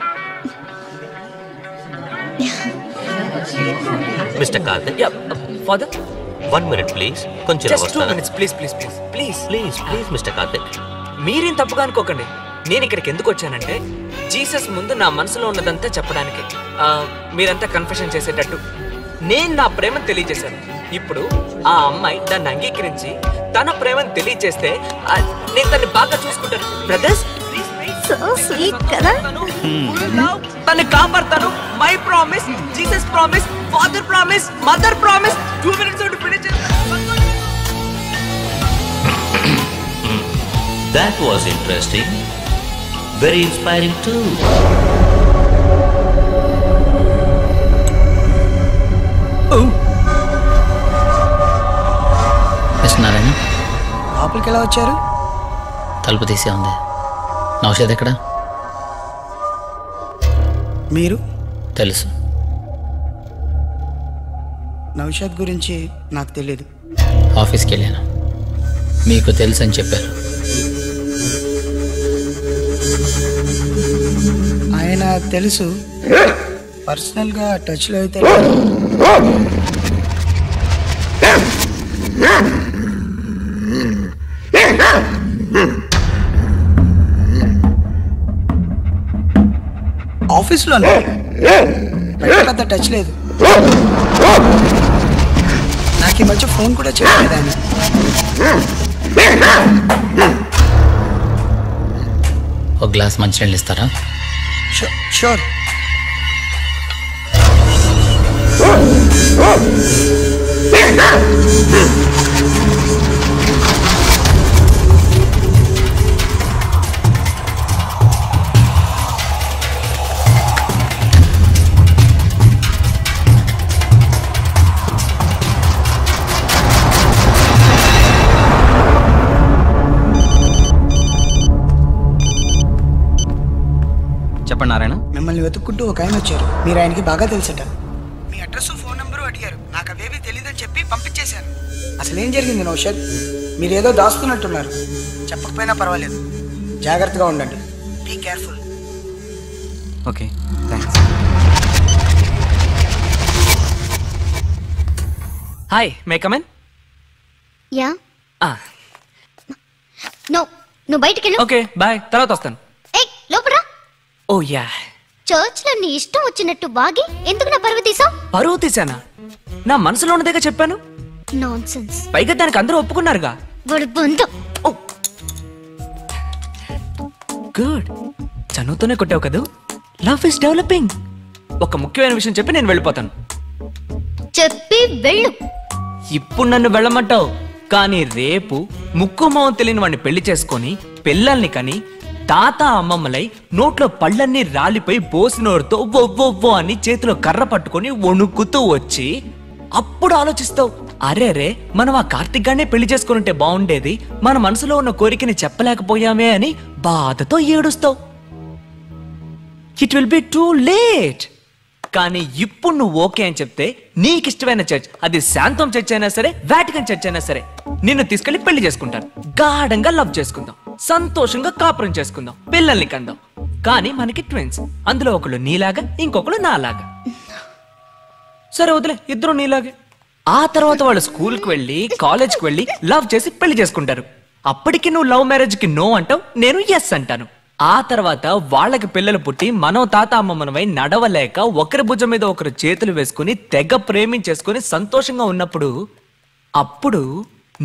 Mister Karthik. Yeah father. One minute please, కొంచెం just two minutes please please please please please please mister Karthik. మీరేం తప్పుగా అనుకోకండి, నేను ఇక్కడికి ఎందుకు వచ్చానంటే జీసస్ ముందు నా మనసులో ఉన్నదంతా చెప్పడానికి, మీరంతా కన్ఫెషన్ చేసేటట్టు నేను నా ప్రేమను తెలియజేశాను. ఇప్పుడు ఆ అమ్మాయి దాన్ని అంగీకరించి తన ప్రేమను తెలియజేస్తే నేను తన్ని బాగా చూసుకుంటాను. బ్రదర్స్ తను కాపాడతాను. My promise, Jesus promise, father promise, mother promise. Two minutes తోటి ఫినిష్ చేస్తాను. That was interesting. Very inspiring too. లోపలికి ఎలా వచ్చారు? తలుపు తీసే ఉంది. నౌషద్ ఎక్కడ? మీరు తెలుసు. నౌషద్ గురించి నాకు తెలియదు. ఆఫీస్కి వెళ్ళాను, మీకు తెలుసు అని చెప్పారు. ఆయన తెలుసు, పర్సనల్గా టచ్లో అయితే ఆఫీస్లో పెద్ద టచ్ లేదు. నాకు ఈ మధ్య ఫోన్ కూడా చేయలేదాన్ని. ఒక గ్లాస్ మంచినీళ్ళు ఇస్తారా? షూర్. చెప్పండి నారాయణ. మిమ్మల్ని వెతుక్కుంటూ ఒక ఆయన వచ్చారు, మీరు ఆయనకి బాగా తెలుసట. address and phone number. I told you to pump it. What's going on, Naushad? You're doing something. I don't know what to do. Be careful. Okay, thanks. Hi, may I come in? Yeah. Ah. No, no bite kena. Okay, bye. Tara tostan. Hey, lopra. Oh yeah. Church la nee ishtam vachinattu baagi enduku na parvatisa? Parvatisana? Na manasu lo unnadega cheppanu? Nonsense. Paiga daniki andaru oppukunnaru ga. Vadu bundu. Oh. Good. Chanutone kottavu kadu. Love is developing. Oka mukkiyamaina vishayam cheppi nenu vellipotanu. Cheppi vellu. Ippudu nannu vellamantavu. కానీ రేపు ముక్కుమౌ తెలియని వాడిని పెళ్లి చేసుకొని పిల్లల్ని కని తాత అమ్మమ్మలై నోట్లో పళ్ళన్నీ రాలిపోయి బోసినోరుతో ఒవ్వొవ్వో అని చేతిలో కర్ర పట్టుకొని వణుకుతూ వచ్చి అప్పుడు ఆలోచిస్తావు, అరే రే మనం ఆ కార్తీక్ గానే పెళ్లి చేసుకుని ఉంటే బాగుండేది, మన మనసులో ఉన్న కోరికని చెప్పలేకపోయామే అని బాధతో ఏడుస్తావు. It will be too late. కానీ ఇప్పుడు నువ్వు ఓకే అని చెప్తే నీకు ఇష్టమైన చర్చ్, అది శాంతం చర్చ్ అయినా సరే వాటికన్ చర్చ్ అయినా సరే, నిన్ను తీసుకెళ్లి పెళ్లి చేసుకుంటాను, గాఢంగా లవ్ చేసుకుందాం, సంతోషంగా కాపురం చేసుకుందాం, పిల్లల్ని కందాం. కానీ మనకి ట్విన్స్, అందులో ఒకళ్ళు నీలాగా ఇంకొకళ్ళు నాలాగా. సరే వదిలే, ఇద్దరు నీలాగే. ఆ తర్వాత వాళ్ళు స్కూల్కి వెళ్ళి కాలేజ్కి వెళ్ళి లవ్ చేసి పెళ్లి చేసుకుంటారు. అప్పటికి నువ్వు లవ్ మ్యారేజ్కి నో అంటావు, నేను ఎస్ అంటాను. ఆ తర్వాత వాళ్ళకి పిల్లలు పుట్టి మనం తాత అమ్మమ్మనమై నడవలేక ఒకరి భుజం మీద ఒకరు చేతులు వేసుకుని తెగ ప్రేమించేసుకుని సంతోషంగా ఉన్నప్పుడు, అప్పుడు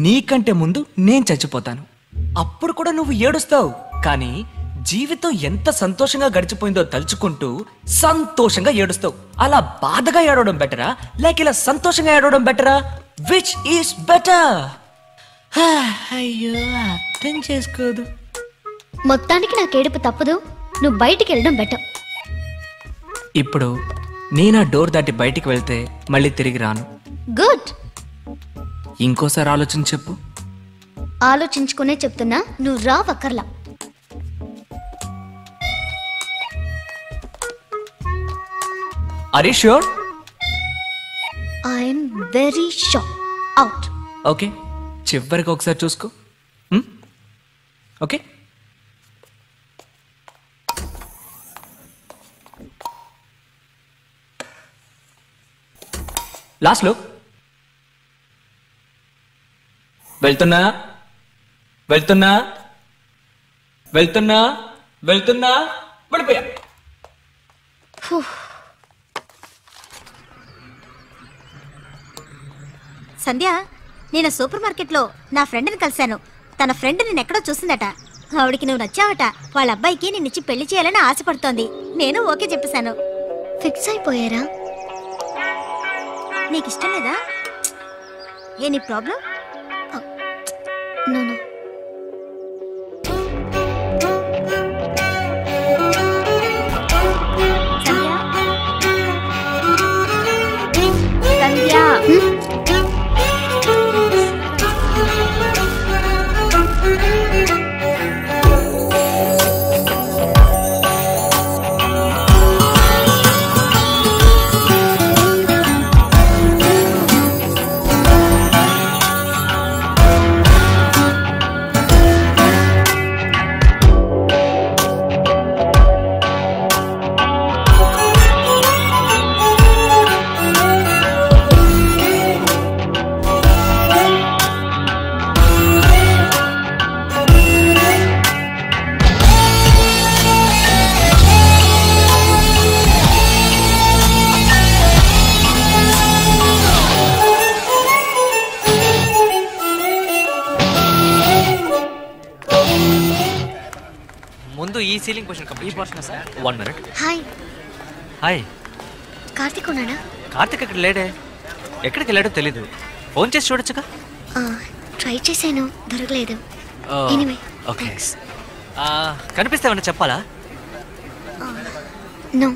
నీకంటే ముందు నేను చచ్చిపోతాను. అప్పుడు కూడా నువ్వు ఏడుస్తావు. కానీ జీవితం ఎంత సంతోషంగా గడిచిపోయిందో తలుచుకుంటూ సంతోషంగా ఏడుస్తావు. అలా బాధగా ఏడవడం బెటరా, లేక ఇలా సంతోషంగా ఏడవడం బెటరా? Which is better? అయ్యో అర్థం చేసుకోదు. మొత్తానికి నాకు ఏడుపు తప్పదు, నువ్వు బయటికి వెళ్ళడం బెటర్. ఇప్పుడు నేను ఆ డోర్ దాటి బయటికి వెళ్తే మళ్ళీ తిరిగి రాను. గుడ్. ఇంకోసారి ఆలోచన చెప్పు. ఆలోచించుకునే చెప్తున్నా, నువ్వు రావక్కర్లా. Are you sure? I'm very sure. Out. Okay, చివరికి ఒకసారి చూసుకో. ఓకే. లాస్ట్ లో వెళ్తున్నా వెళ్తున్నా వెళ్తున్నా వెళ్తున్నా పడిపోయా. సంధ్య, నేను సూపర్ మార్కెట్ లో నా ఫ్రెండ్ని కలిశాను. తన ఫ్రెండ్ నేను ఎక్కడో చూసిందట. ఆవిడికి నువ్వు నచ్చావట. వాళ్ళ అబ్బాయికి నిన్నిచ్చి పెళ్లి చేయాలని ఆశపడుతోంది. నేను ఓకే చెప్పేశాను. ఫిక్స్ అయిపోయారా? నీకు ఇష్టం లేదా? ఏ నీ problem? No no. Sandhya, ceiling question complete చేస్తున్నా sir. One minute. Hi hi. Karthik ఉన్నాడా? కార్తీక్ అక్కడ లేడే. ఎక్కడికి వెళ్ళాడో తెలీదు. ఫోన్ చేసి చూడొచ్చుగా. ట్రై చేశాను, దొరకలేదు. Anyway okay. ఆ కనిపిస్తే ఏమన్నా చెప్పాలా? నో.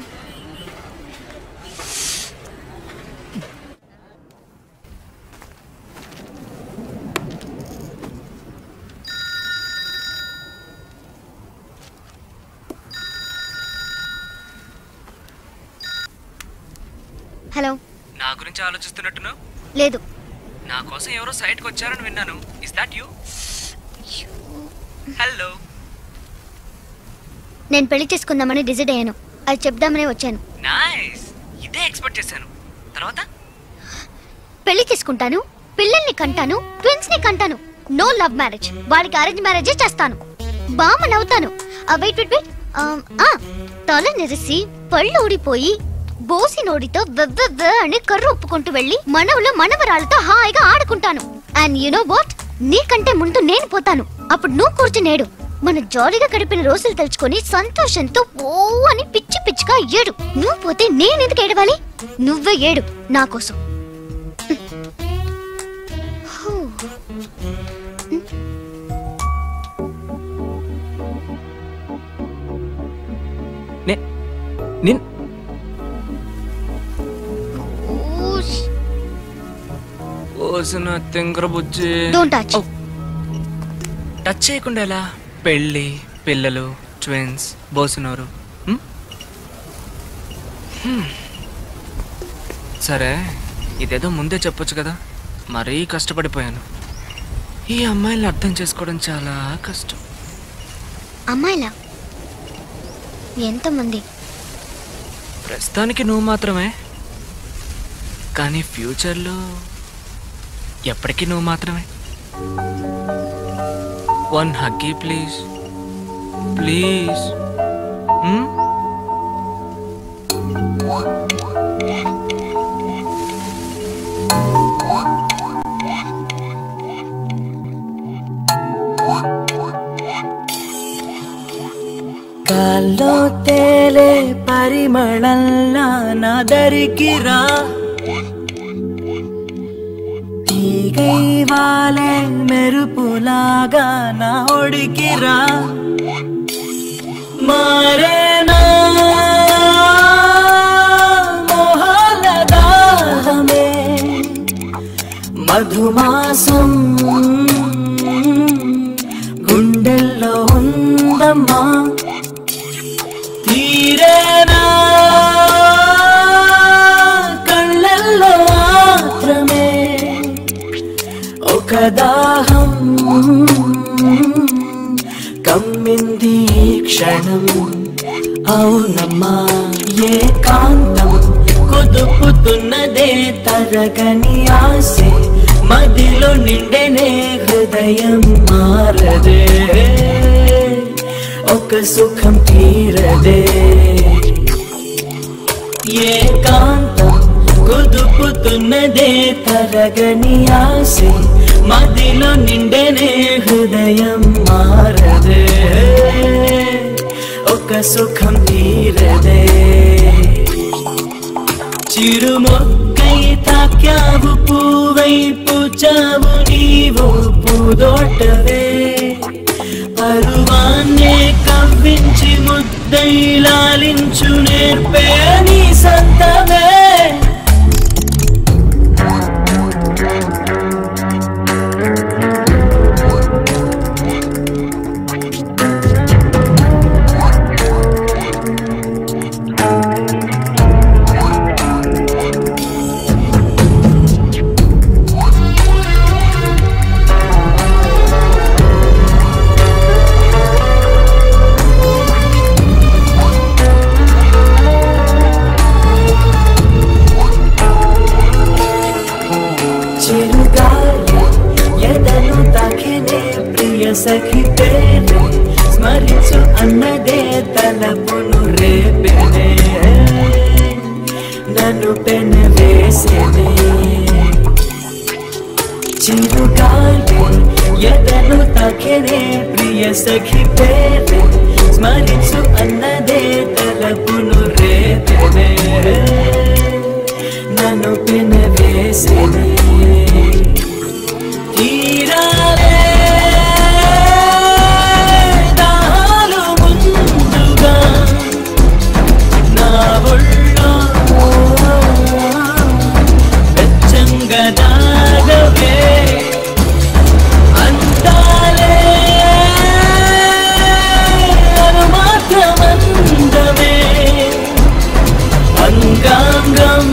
గురించి ఆలోచిస్తున్నట్టును? లేదు. నా కోసం ఎవరో సైట్కి వచ్చారని విన్నాను. Is that you? హలో. నేను పెళ్లి చేసుకుందామని డిసైడ్ అయ్యాను. అది చెప్దామనే వచ్చాను. నైస్. ఇదే ఎక్స్పెక్ట్ చేశాను. తర్వాత పెళ్లి చేసుకుంటాను, పిల్లల్ని కంటాను, ట్విన్స్ ని కంటాను. No love marriage. వాడికి అరేంజ్ మ్యారేజ్ చేస్తాను. బామని అవుతాను. Wait wait wait. ఆ తల నెరిసి పళ్ళు ఊడిపోయి బోసి నోడితో వెవ్వెవ్వ అని కర్ర ఒప్పుకుంటూ వెళ్ళి మనవుల మనవరాలతో హాయిగా ఆడుకుంటాను. అండ్ యు నో వాట్, నీకంటే ముందు నేను పోతాను. అప్పుడు నువ్వు కూర్చునేడు. మన జాలీగా గడిపిన రోజులు తలుచుకొని సంతోషంతో ఓ అని పిచ్చి పిచ్చిగా ఏడు. నువ్వు పోతే నేనెందుకు ఏడవాలి? నువ్వే ఏడు నా కోసం. టచ్ చేయకుండా ఎలా? పెళ్ళి, పిల్లలు, ట్విన్స్, బోసునోరు. సరే, ఇదేదో ముందే చెప్పొచ్చు కదా. మరీ కష్టపడిపోయాను. ఈ అమ్మాయిని అర్థం చేసుకోవడం చాలా కష్టం. అమ్మాయిలా? ఎంతమంది? ప్రస్తుతానికి నువ్వు మాత్రమే, కానీ ఫ్యూచర్లో ఎప్పటికీ నువ్వు మాత్రమే. One huggy please please. కాల్లో తేలే పరిమళల్లా నాదరికిరా, తీగై వాలే మెరుపులాగా నా ఒడికిరా. మారేనా మోహాల దాహమే మధుమాసం గుండెల్లో ఉందమ్మా. తీరేనా కళ్ళల్లో మాత్రమే ఒక దాహం కమ్మింది క్షణం. అవునమ్మా ఏ కాంతం కుదుపుతున్నదే తరగని ఆశే, మదిలో నిండెనే హృదయం మారదే, ఒక సుఖం తీరదే. ఏకాంతం కుదుపుతున్నదే తరగని ఆశే, మదిలో నిండెనే హృదయం మారదే, ఒక సుఖం తీరదే. చిరుమొక్కై తాక్యావు పూవై, పూచావు నీవు పూదోటవే. పరువాన్నే కవ్వించి ముద్దై లాలించు నేర్పే నీ సంతమే. సఖి పేరు స్మరించు అన్నదే తలపును రేపెనే, నన్ను పెను వేసేనే. చిరుగాలి ఎదను తకెనే ప్రియ సఖి పేరు స్మరించు అన్నదే తలపును రేపెనే, నన్ను పెను వేసేనే. తీరాలే అంగాంగం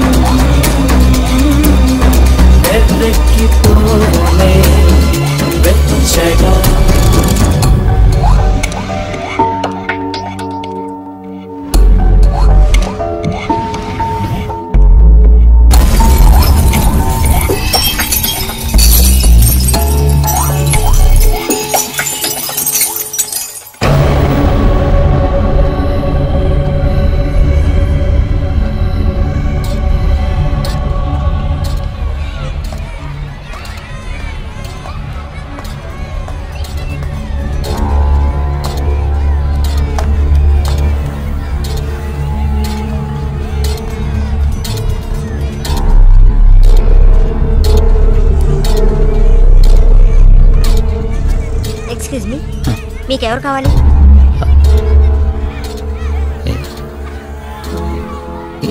ఎవరు కావాలి?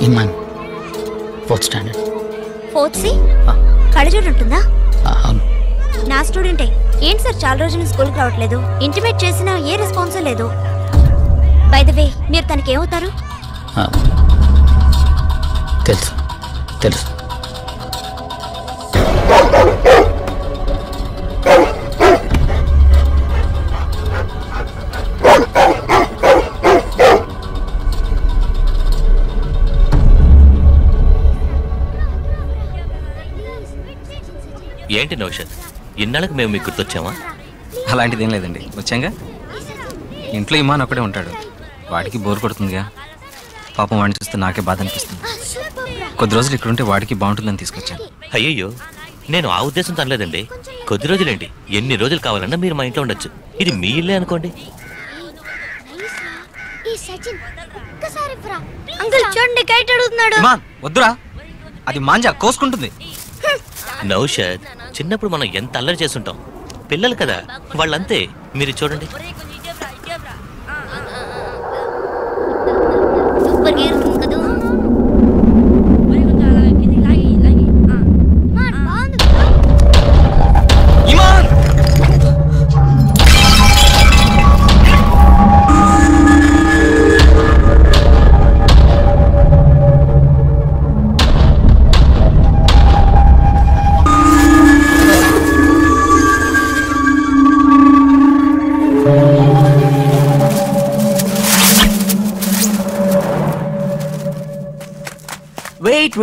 Iman fourth standard fourth C కళజోడు ఉంటుందా? అవును, నా స్టూడెంటే. ఏంటి సార్ చాలా రోజులు స్కూల్కి రావట్లేదు? ఇంటిమేట్ చేసినా ఏ రెస్పాన్స్ లేదు. బై ద వే, మీరు తనకి ఏమవుతారు? తెలుసు తెలుసు ఏంటి నౌషద్, ఇన్నాళ్ళకి మేము మీకు గుర్తొచ్చామా? అలాంటిది ఏం లేదండి, వచ్చాంగా. ఇంట్లో ఇమాన్ ఒకడే ఉంటాడు, వాడికి బోర్ కొడుతుందిగా. పాపం వాడిని చూస్తే నాకే బాధ అనిపిస్తుంది. కొద్ది రోజులు ఇక్కడుంటే వాడికి బాగుంటుందని తీసుకొచ్చాను. అయ్యయ్యో, నేను ఆ ఉద్దేశంతో అనలేదండి. కొద్ది రోజులేండి, ఎన్ని రోజులు కావాలన్నా మీరు మా ఇంట్లో ఉండొచ్చు. ఇది మీ ఇల్లే అనుకోండి. వద్దురా, అది మాంజా కోసుకుంటుంది. నౌషద్, చిన్నప్పుడు మనం ఎంత అల్లరి చేస్తుంటాం. పిల్లలు కదా, వాళ్ళంతే. మీరు చూడండి.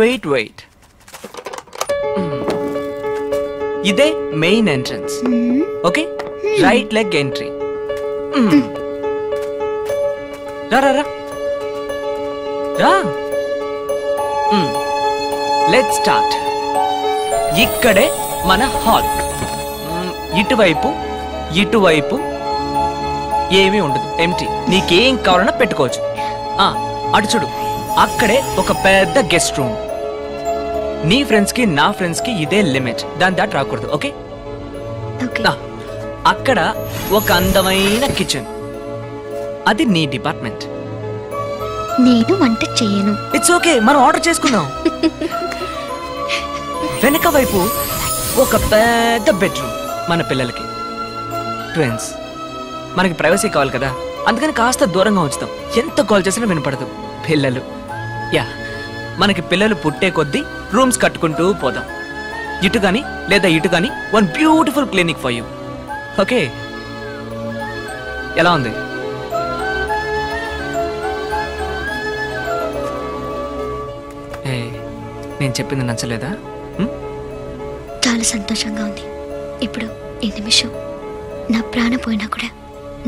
Wait, wait. Mm. Ide main entrance. Mm. Okay? Mm. Right leg entry. Mm. Mm. Ra ra ra. Ra. Mm. Let's start. Ikkade mana hall. Mm. Itu vaipu, itu vaipu. Yemi undadu, empty. Neeke em kavalana pettukochu. Ah, adu chudu. అక్కడే ఒక పెద్ద guest room. నీ friends కి నా friends కి ఇదే limit, దాని దాటి రాకూడదు. ఓకే? అక్కడ ఒక అందమైన కిచెన్, అది నీ డిపార్ట్మెంట్. నేను వంట చేయను. ఇట్స్ ఓకే, మనం ఆర్డర్ చేసుకుందాం. వెనక వైపు ఒక పెద్ద బెడ్రూమ్ మన పిల్లలకి. ట్విన్స్, మనకి ప్రైవసీ కావాలి కదా, అందుకని కాస్త దూరంగా ఉంచుతాం. ఎంత కాల్ చేసినా వినపడదు. పిల్లలు యా, మనకి పిల్లలు పుట్టే కొద్దీ రూమ్స్ కట్టుకుంటూ పోదాం. ఇటు కానీ లేదా ఇటు కానీ one beautiful clinic for you. Okay? ఎలా ఉంది? నేను చెప్పింది నచ్చలేదా? చాలా సంతోషంగా ఉంది. ఇప్పుడు ఈ నిమిషం నా ప్రాణం పోయినా కూడా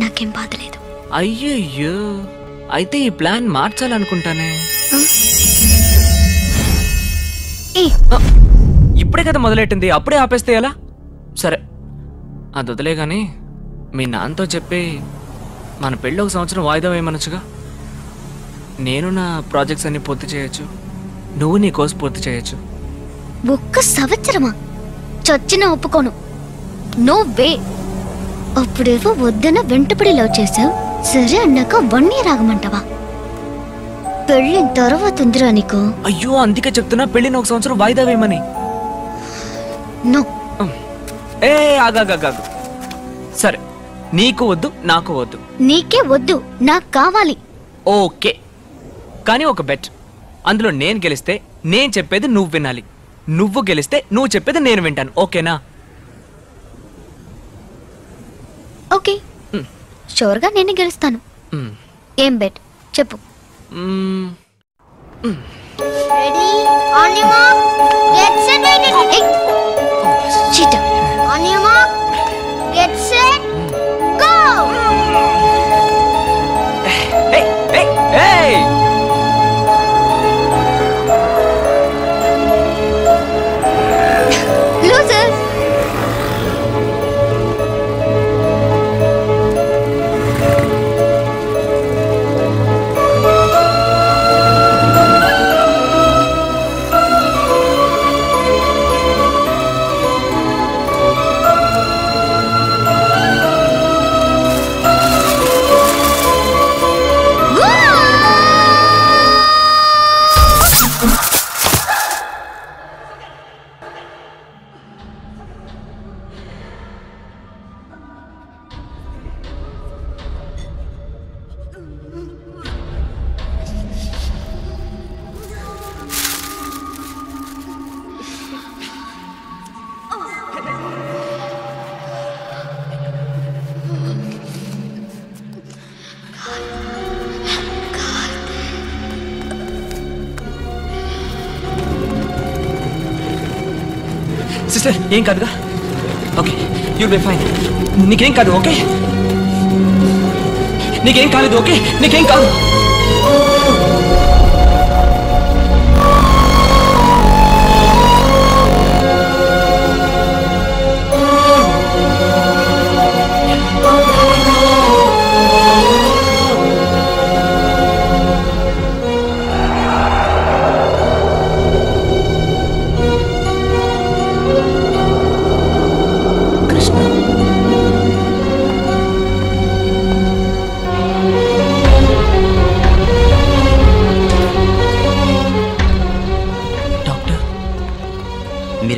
నాకేం బాధ లేదు. అయ్యయ్యో, అయితే ఈ ప్లాన్ మార్చాలనుకుంటానే. ఇప్పుడే కదా మొదలెట్టింది, అప్పుడే ఆపేస్తే ఎలా? సరే అది వదిలే గానీ, మీ నాన్నతో చెప్పి మన పెళ్ళి ఒక సంవత్సరం వాయిదా వేయమనొచ్చుగా. నేను నా ప్రాజెక్ట్స్ అన్ని పూర్తి చేయొచ్చు, నువ్వు నీ కోర్సు పూర్తి చేయొచ్చు. ఒక్క సంవత్సరమా? చచ్చిన ఒప్పుకోను. No way. అప్పుడేవో వద్దన వెంటపడి లవ్ చేసావు, సరే అన్నాక వన్ ఇయర్ ఆగమంటావా? పెళ్ళిన తర్వాత ఉందిరా నీకు. అయ్యో, అందుకే చెప్తున్నా, పెళ్ళిని ఒక సంవత్సరం వాయిదా వేయమని. సరే, నీకు వద్దు నాకు వద్దు. నీకే వద్దు, నాకు కావాలి. ఓకే, కానీ ఒక బెట్. అందులో నేను గెలిస్తే నేను చెప్పేది నువ్వు వినాలి, నువ్వు గెలిస్తే నువ్వు చెప్పేది నేను వింటాను. ఓకేనా? షూర్ గా నేను గెలుస్తాను. ఏం బెట్ చెప్పు. Ready? On your mark. Get set. Cheetah. On your mark. Get set. Go. Hey! Hey! Hey! Losers. ఏం కాదుగా, ఓకే, యూల్ బి ఫైన్. నీకేం కాదు, ఓకే? నీకేం కాలేదు, ఓకే? నీకేం కాదు.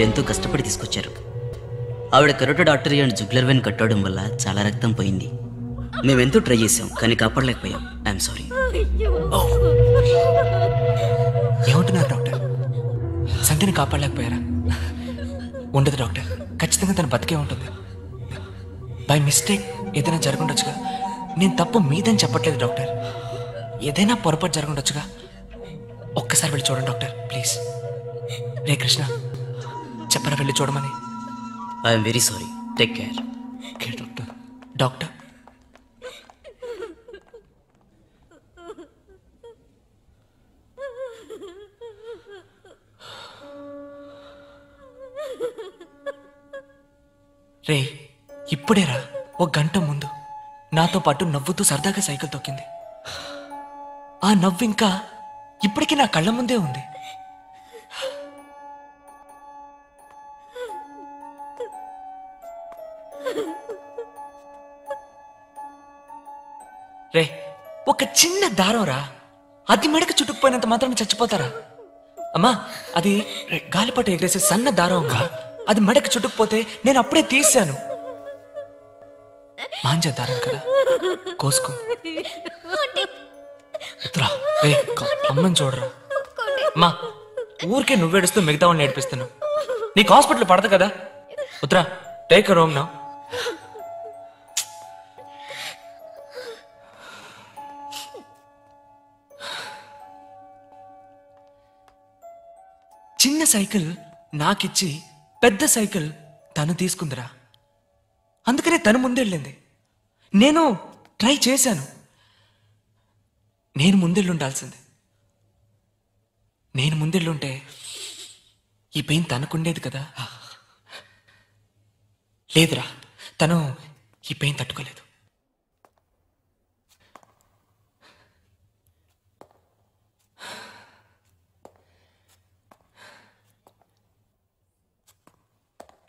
ఎంతో కష్టపడి తీసుకొచ్చారు. ఆవిడ కరోటో డాక్టరీ అండ్ జుగ్లర్ వెన్ కట్టడం వల్ల చాలా రక్తం పోయింది. మేమెంతో ట్రై చేసాం కానీ కాపాడలేకపోయాం. I'm sorry. ఏమంటున్నారు డాక్టర్? సంధ్యని కాపాడలేకపోయారా? ఉండదు డాక్టర్, ఖచ్చితంగా తను బతికే ఉంటుంది. బై మిస్టేక్ ఏదైనా జరుగుండొచ్చుగా. నేను తప్పు మీదని చెప్పట్లేదు డాక్టర్, ఏదైనా పొరపాటు జరుగుండొచ్చుగా. ఒక్కసారి వెళ్ళి చూడండి డాక్టర్, ప్లీజ్. రే కృష్ణ, చెప్పరా వెళ్ళి చూడమని. I'm very sorry, take care. Okay doctor. Doctor రే, ఇప్పుడేరా ఒక గంట ముందు నాతో పాటు నవ్వుతూ సరదాగా సైకిల్ తొక్కింది. ఆ నవ్వు ఇంకా ఇప్పటికీ నా కళ్ళ ముందే ఉంది. రే, ఒక చిన్న దారం రా, అది మెడకు చుట్టుకుపోయినంత మాత్రం చచ్చిపోతారా? అమ్మా, అది గాలిపాటు ఎగరేసే సన్న దారం, అది మెడకు చుట్టుకుపోతే నేను అప్పుడే తీసాను. మాంజా దారం కదా, కోసుకో. అమ్మని చూడరా. అమ్మా, ఊరికే నువ్వేడుస్తూ మిగతా వాళ్ళని ఏడిపిస్తున్నావు. నీకు హాస్పిటల్ పడదు కదా. Uttara, take a room now. చిన్న సైకిల్ నాకిచ్చి పెద్ద సైకిల్ తను తీసుకుందిరా. అందుకనే తను ముందెళ్ళింది. నేను ట్రై చేశాను. నేను ముందెళ్ళుండాల్సింది. నేను ముందెళ్ళుంటే ఈ పెయిన్ తనకుండేది కదా. లేదురా, తను ఈ పెయిన్ తట్టుకోలేదు.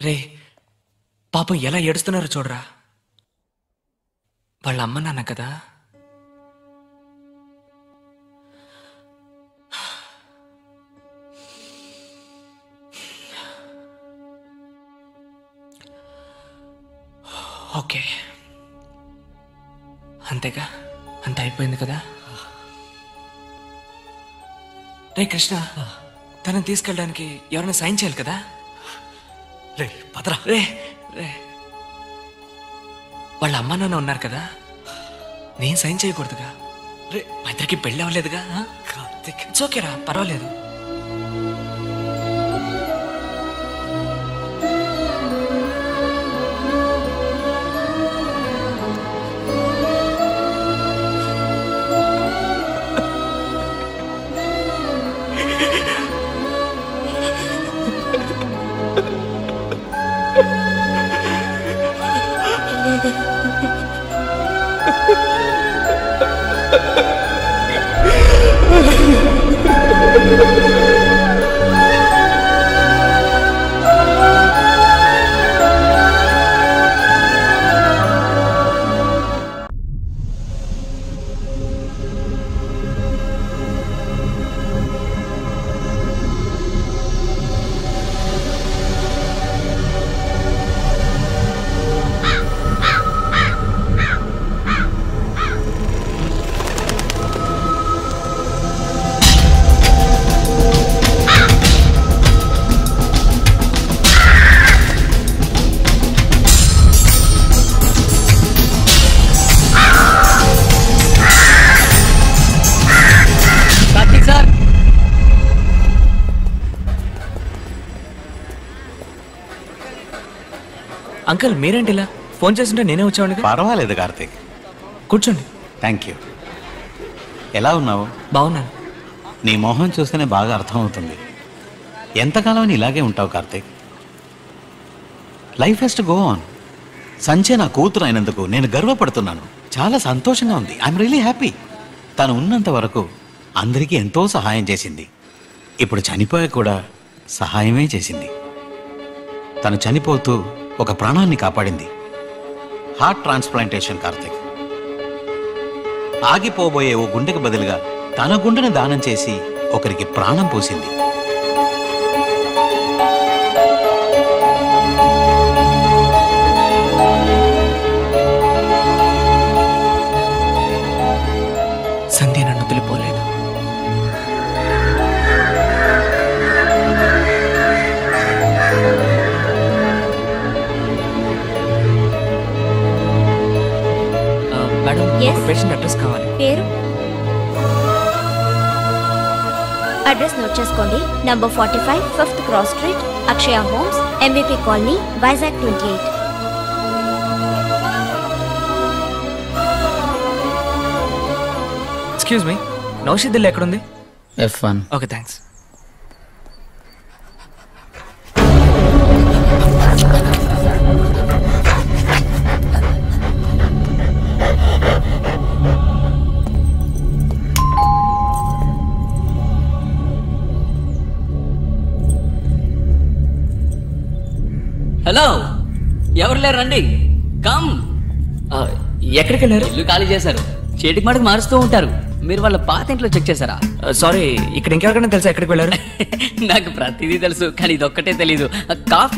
రే, పాపం ఎలా ఏడుస్తున్నారో చూడరా. వాళ్ళ అమ్మ నాన్న కదా. ఓకే, అంతేగా, అంత అయిపోయింది కదా. రే కృష్ణ, తనని తీసుకెళ్ళడానికి ఎవరైనా సాయం చేయాలి కదా. రే పదరా. రే రే వాళ్ళ అమ్మ నాన్న ఉన్నారు కదా, నేను సైన్ చేయకూడదుగా? రే మా ఇద్దరికి పెళ్ళి అవ్వలేదుగా. ఇట్స్ ఓకేరా, పర్వాలేదు. అంకల్ మీరేంటి ఇలా? ఫోన్ చేస్తుంటే నేనే వచ్చాను. పర్వాలేదు కార్తీక్, కూర్చోండి. Thank you. ఎలా ఉన్నావు? బాగున్నాను. నీ మోహం చూస్తేనే బాగా అర్థమవుతుంది. ఎంతకాలం ఇలాగే ఉంటావు Karthik? Life has to go on. సంచే నా కూతురు అయినందుకు నేను గర్వపడుతున్నాను. చాలా సంతోషంగా ఉంది. I'm really happy. తను ఉన్నంత వరకు అందరికీ ఎంతో సహాయం చేసింది. ఇప్పుడు చనిపోయాక కూడా సహాయమే చేసింది. తను చనిపోతూ ఒక ప్రాణాన్ని కాపాడింది. Heart transplantation Karthik. ఆగిపోబోయే ఓ గుండెకి బదులుగా తన గుండెను దానం చేసి ఒకరికి ప్రాణం పోసింది. సంధ్య నన్ను వదిలిపోలేదు. పేషెంట్ అడ్రస్ కావాలి. పేరు అడ్రస్ నోట్ చేసుకోండి. Number forty five fifth cross street, Akshaya homes, MBP colony, Vizag twenty eight. Excuse me, నౌషిద్దిల్ ఎక్కడుంది? F one. Okay thanks. Hello, ఎవరు లేరు? రండి, కమ్. ఎక్కడికి వెళ్ళారు? ఇల్లు ఖాళీ చేశారు. చేటికి మాటకు మారుస్తూ ఉంటారు. మీరు వాళ్ళ పాత ఇంట్లో చెక్ చేశారా? సారీ, ఇక్కడ ఇంకెవరికైనా తెలుసా ఎక్కడికి వెళ్ళారు? నాకు ప్రతిదీ తెలుసు, కానీ ఇది ఒక్కటే తెలీదు. కాఫీ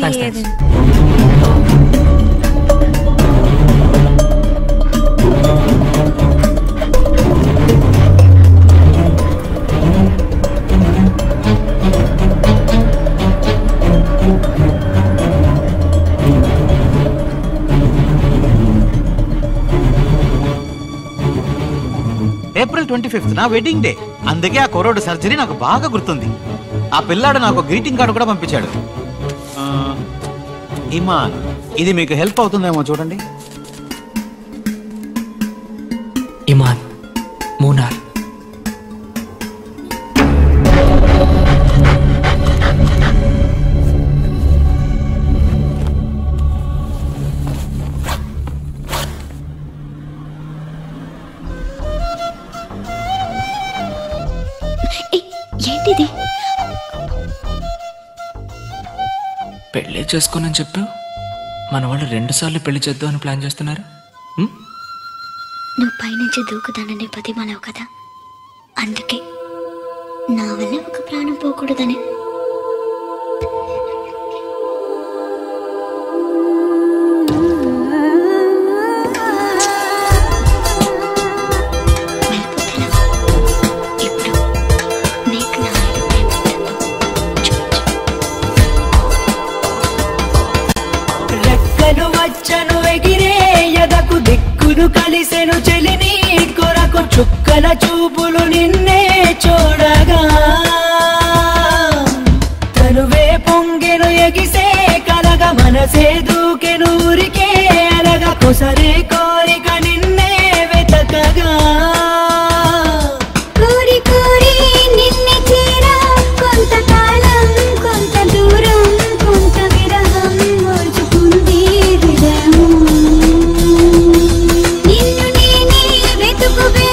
ట్వంటీ ఫిఫ్త్ నా వెడ్డింగ్ డే. అందుకే ఆ కొరోడు సర్జరీ నాకు బాగా గుర్తుంది. ఆ పిల్లాడు నాకు గ్రీటింగ్ కార్డు కూడా పంపించాడు. ఇమాన్, ఇది మీకు హెల్ప్ అవుతుందేమో చూడండి. ఇమాన్ మూనార్. పెళ్ళే చేసుకోనని చెప్పు. మన వాళ్ళు రెండు సార్లు పెళ్లి చేద్దాం అని ప్లాన్ చేస్తున్నారు. నువ్వు పైనుంచి దూకుతానని పదిమలవు కదా, అందుకే నా వల్ల ఒక ప్రాణం పోకూడదని. మన చూపులు నిన్నే చూడగా తనువే పొంగెను ఎగిసే కలగా మనసే దూకెను ఊరికే అనగా కొసరే కోరిక నిన్నే వెతకగా కోరి కోరి నిన్నే చేరా కొంతకాలం కొంత దూరం కొంత విరహం మోచుకుంది హృదయం నిన్ను నేనే వెతుకువే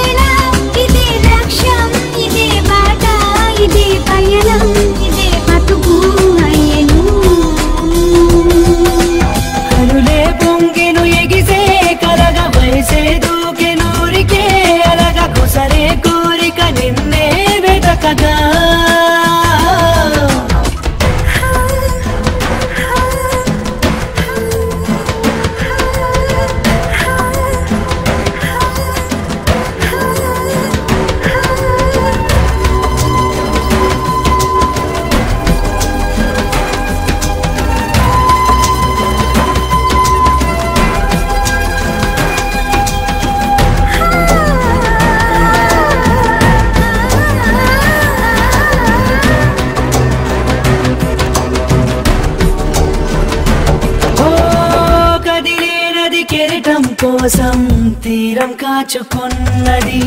కిరీటం కోసం తీరం కాచుకున్నది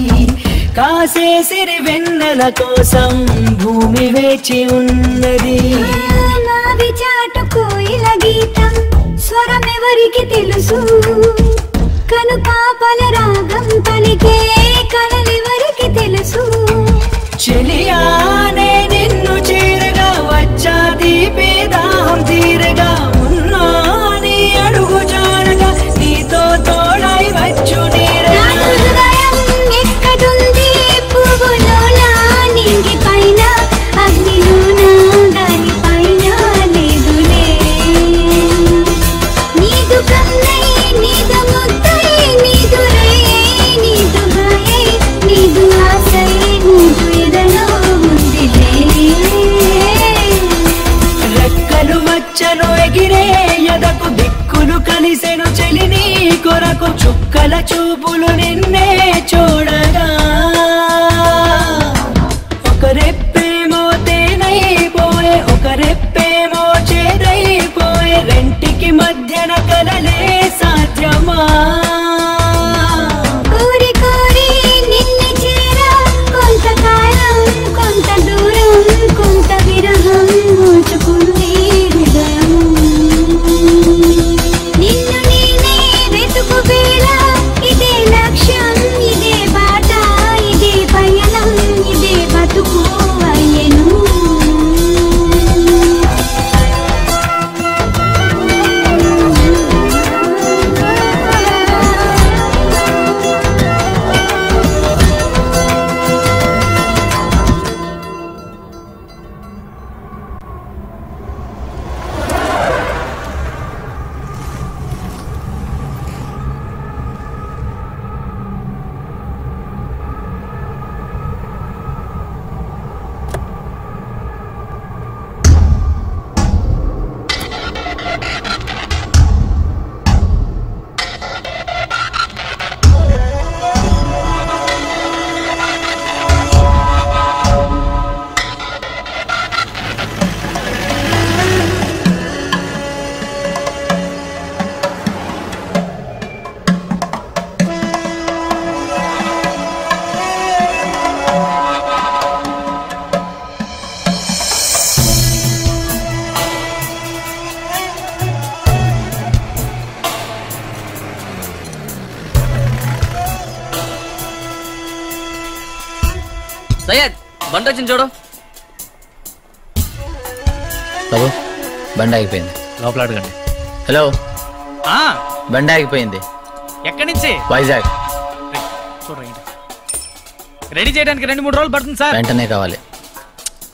కాసే సిరి వెన్నెల కోసం భూమి వేచి ఉన్నది నావి చాటుకు ఇలా గీతం స్వరం ఎవరికి తెలుసు కను పాపల రాగం పలికే కలలెవరికి తెలుసు చెలియానే నిన్ను చేరగా వచ్చా దీపే దాహం తీరగా ఉన్నా నీ అడుగు జారగా కొరకు చుక్కల చూపులు నిన్నే చూడగా ఒకరెప్పేమో తేనైపోయే ఒకరెప్పేమో చేరైపోయే రెంటికి మధ్యన కలలే సాధ్యమా చూడు బాబు బండి ఆగిపోయింది లోపల అడగండి. హలో బండి ఆగిపోయింది. ఎక్కడి నుంచి? వైజాగ్. చూడండి రెడీ చేయడానికి రెండు మూడు రోజులు పడుతుంది సార్. వెంటనే కావాలి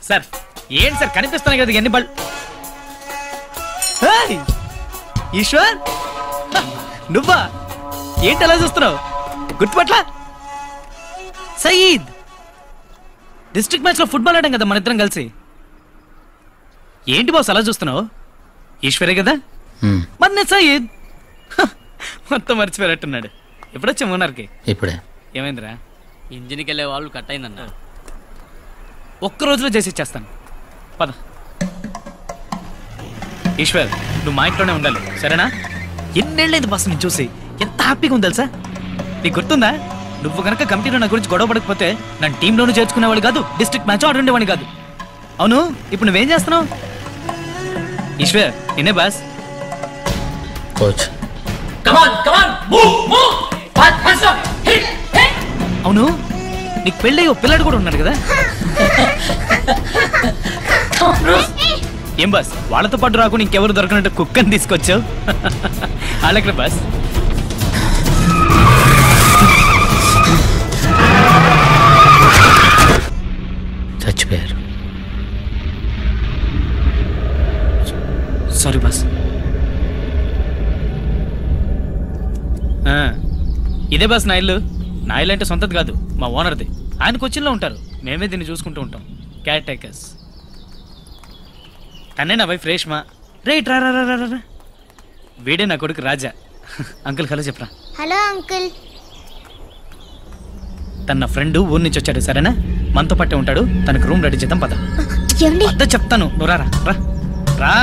సార్. ఏంటి సార్ కనిపిస్తున్నాయి కదా ఎన్ని బళ్ళు? ఈశ్వర్ నువ్వా? ఏంటి అలా చూస్తున్నావు? గుర్తుపట్ల సయీద్ డిస్ట్రిక్ట్ మ్యాచ్లో ఫుట్బాల్ ఆడాం కదా మన ఇద్దరం కలిసి. ఏంటి బాస్ అలా చూస్తున్నావు? ఈశ్వరే కదా మరి. నేను సయీద్ మొత్తం మర్చిపోయినట్టున్నాడు. ఎప్పుడొచ్చా మూన్నార్కి? ఇప్పుడే. ఏమైందిరా? ఇంజిన్కి వెళ్ళే వాళ్ళు కట్ అయిందన్న. ఒక్క రోజులో చేసి ఇచ్చేస్తాను. పద ఈశ్వర్, నువ్వు మా ఇంట్లోనే ఉండాలి సరేనా? ఎన్నేళ్ళైంది బస్సు నేను చూసి, ఎంత హ్యాపీగా ఉంది తెలుసా? నీకు గుర్తుందా, నువ్వు కనుక కమిటీలో నా గురించి గొడవ పడకపోతే నన్ను టీంలోనూ చేర్చుకునేవాడు కాదు, డిస్ట్రిక్ట్ మ్యాచ్ ఆడుండేవాడిని కాదు. అవును ఇప్పుడు నువ్వేం చేస్తున్నావు? ఈశ్వర్ నేనే బాస్. అవును నీకు పెళ్ళి ఓ పిల్లాడు కూడా ఉన్నాడు కదా, ఏం బాస్ వాళ్ళతో పాటు రాకుండా ఇంకెవరు దొరకనట్టు కుక్కని తీసుకొచ్చావు? అలాగే బాస్. చచ్చిపోయారు. Sorry boss. ఇదే బాస్ నా ఇల్లు. నా ఇల్లు అంటే సొంతది కాదు, మా ఓనర్ది. ఆయన కొచ్చిన్లో ఉంటారు, మేమే దీన్ని చూసుకుంటూ ఉంటాం, క్యాట్ టేకర్స్. తనే నా వైఫ్ రేష్మా. రైట్ రా రా రా రా. వీడే నా కొడుకు రాజా. అంకుల్ హలో చెప్పరా. Hello uncle. తన ఫ్రెండ్ ఊరి నుంచి వచ్చాడు సరేనా, మనతో పట్టే ఉంటాడు, తనకు రూమ్ రెడీ చేద్దాం పద. అంతా చెప్తాను నువ్వు రా రా రా.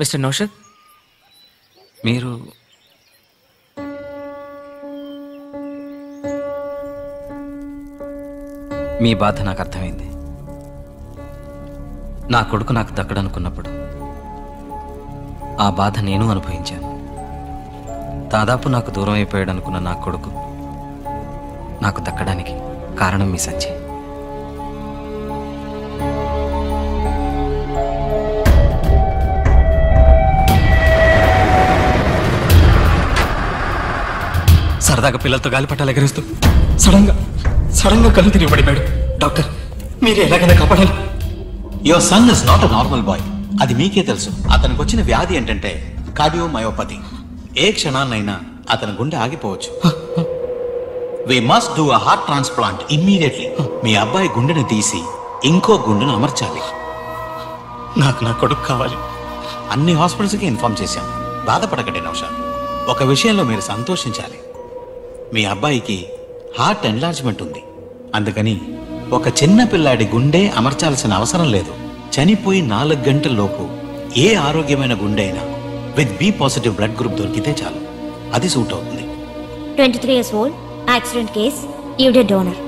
మిస్టర్ నౌషద్, మీరు మీ బాధ నాకు అర్థమైంది. నా కొడుకు నాకు దక్కడనుకున్నప్పుడు ఆ బాధ నేను అనుభవించాను. దాదాపు నాకు దూరం అయిపోయాడు అనుకున్న నా కొడుకు నాకు దక్కడానికి కారణం మీ సంజయ్. సరదాగా పిల్లలతో గాలిపటాలు ఎగరేస్తూ సడన్గా సడన్గా కళ్ళు తిరిగి పడిపోయాడు. డాక్టర్ మీరు ఎలాగైనా కాపాడాలి. Your son is not a normal boy, అది మీకే తెలుసు. అతనికి వచ్చిన వ్యాధి ఏంటంటే కార్డియోమయోపతి. ఏ క్షణాన్నైనా అతని గుండె ఆగిపోవచ్చు. We must do a heart transplant immediately. మీ అబ్బాయి గుండెను తీసి ఇంకో గుండెను అమర్చాలి. నాకు నా కొడుకు కావాలి. అన్ని హాస్పిటల్స్కి ఇన్ఫార్మ్ చేశాం. బాధపడకండి నౌషా, ఒక విషయంలో మీరు సంతోషించాలి. మీ అబ్బాయికి హార్ట్ ఎన్లార్జ్మెంట్ ఉంది, అందుకని ఒక చిన్న పిల్లాడి గుండె అమర్చాల్సిన అవసరం లేదు. చనిపోయి నాలుగు గంటల్లోపు ఏ ఆరోగ్యమైన గుండె అయినా with B positive blood group దొరికితే చాలు, అది సూట్ అవుతుంది. Twenty three years old, accident case, యూడే డోనర్.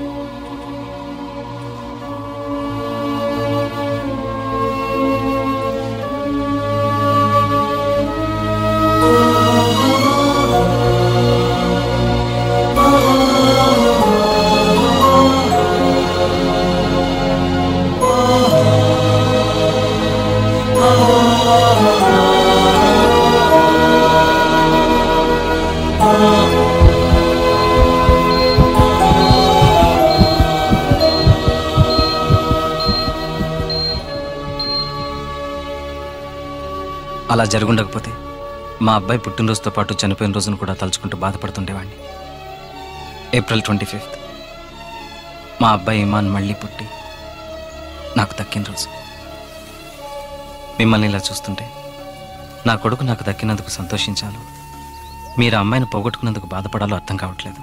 అలా జరుగుండకపోతే మా అబ్బాయి పుట్టినరోజుతో పాటు చనిపోయిన రోజును కూడా తలుచుకుంటూ బాధపడుతుండేవాడిని. ఏప్రిల్ ట్వంటీ ఫిఫ్త్ మా అబ్బాయి ఇమాన్ మళ్ళీ పుట్టి నాకు దక్కిన రోజు. మిమ్మల్ని ఇలా చూస్తుంటే నా కొడుకు నాకు దక్కినందుకు సంతోషించాలో, మీరు అమ్మాయిని పోగొట్టుకున్నందుకు బాధపడాలో అర్థం కావట్లేదు.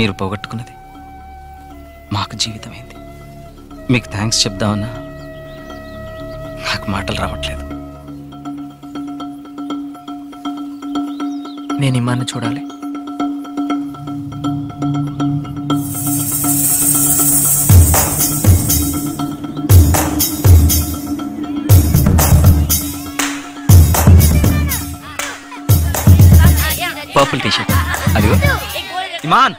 మీరు పోగొట్టుకున్నది మాకు జీవితమైంది. మీకు థ్యాంక్స్ చెప్దామన్నా నాకు మాటలు రావట్లేదు. నేను ఇమ్మాను చూడాలి. పర్పుల్ టీషర్ట్ అదిగో ఇమాన్.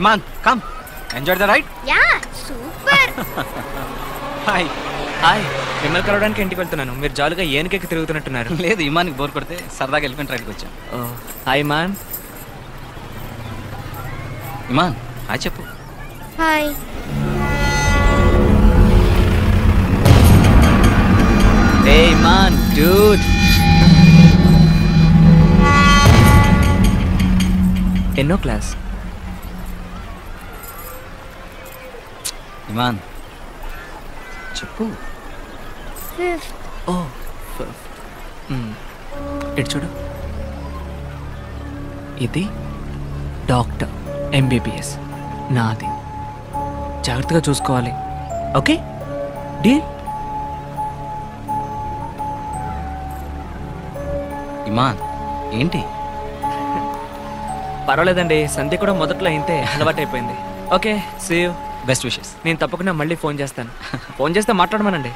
Iman, come. Enjoy the ride? Yeah, super. Hi. Hi. Vimal Karodan ke inti veltunanu. Meer jaluga yenukeki tirugutunnattunnaru. Ledhu Iman ki bore korte saradaga elephant ride kochcha. Oh, hi Iman. Iman, hi cheppu. Hi. Hey Iman, dude. Enno class? Iman, Chippu. Fifth. Oh, fifth. Hmm. It should. Idi doctor M B B S. Naadi. Jagrataga chusukovali. Okay? Deal? Iman, enti? Paraledandy, Sandhya kuda modutlo inte alavatu ayipoyindi. Okay, see you. Best wishes. నేను తప్పకుండా మళ్ళీ phone చేస్తాను. Phone చేస్తే మాట్లాడమనండి.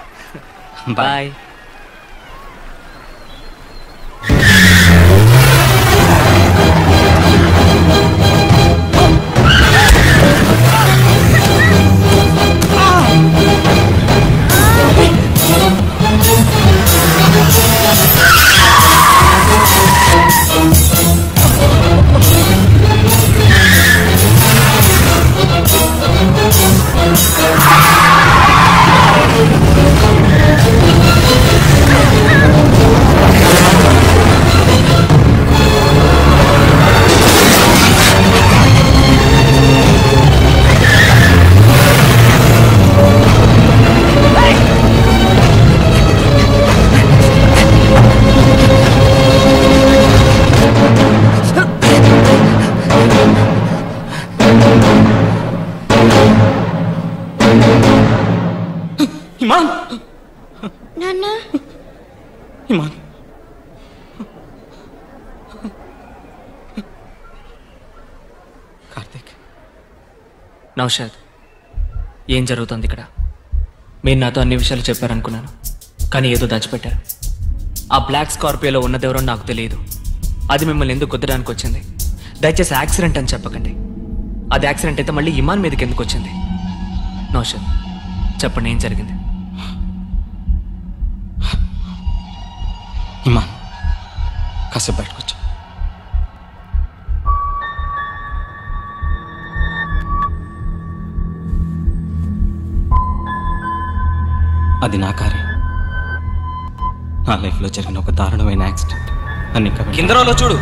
Bye. Naushad, ఏం జరుగుతుంది ఇక్కడ? మీరు నాతో అన్ని విషయాలు చెప్పారనుకున్నాను, కానీ ఏదో దాచిపెట్టారు. ఆ బ్లాక్ స్కార్పియోలో ఉన్నదెవరో నాకు తెలియదు. అది మిమ్మల్ని ఎందుకు గుద్దడానికి వచ్చింది? దయచేసి యాక్సిడెంట్ అని చెప్పకండి. అది యాక్సిడెంట్ అయితే మళ్ళీ ఇమాన్ మీదకి ఎందుకు వచ్చింది? నౌషద్, చెప్పండి, ఏం జరిగింది? ఇమాన్, కాసేపు బయటకు వచ్చా. అది నా కారే. నా లైఫ్లో జరిగిన ఒక దారుణమైన యాక్సిడెంట్. అన్ని కిందరోలో చూడు.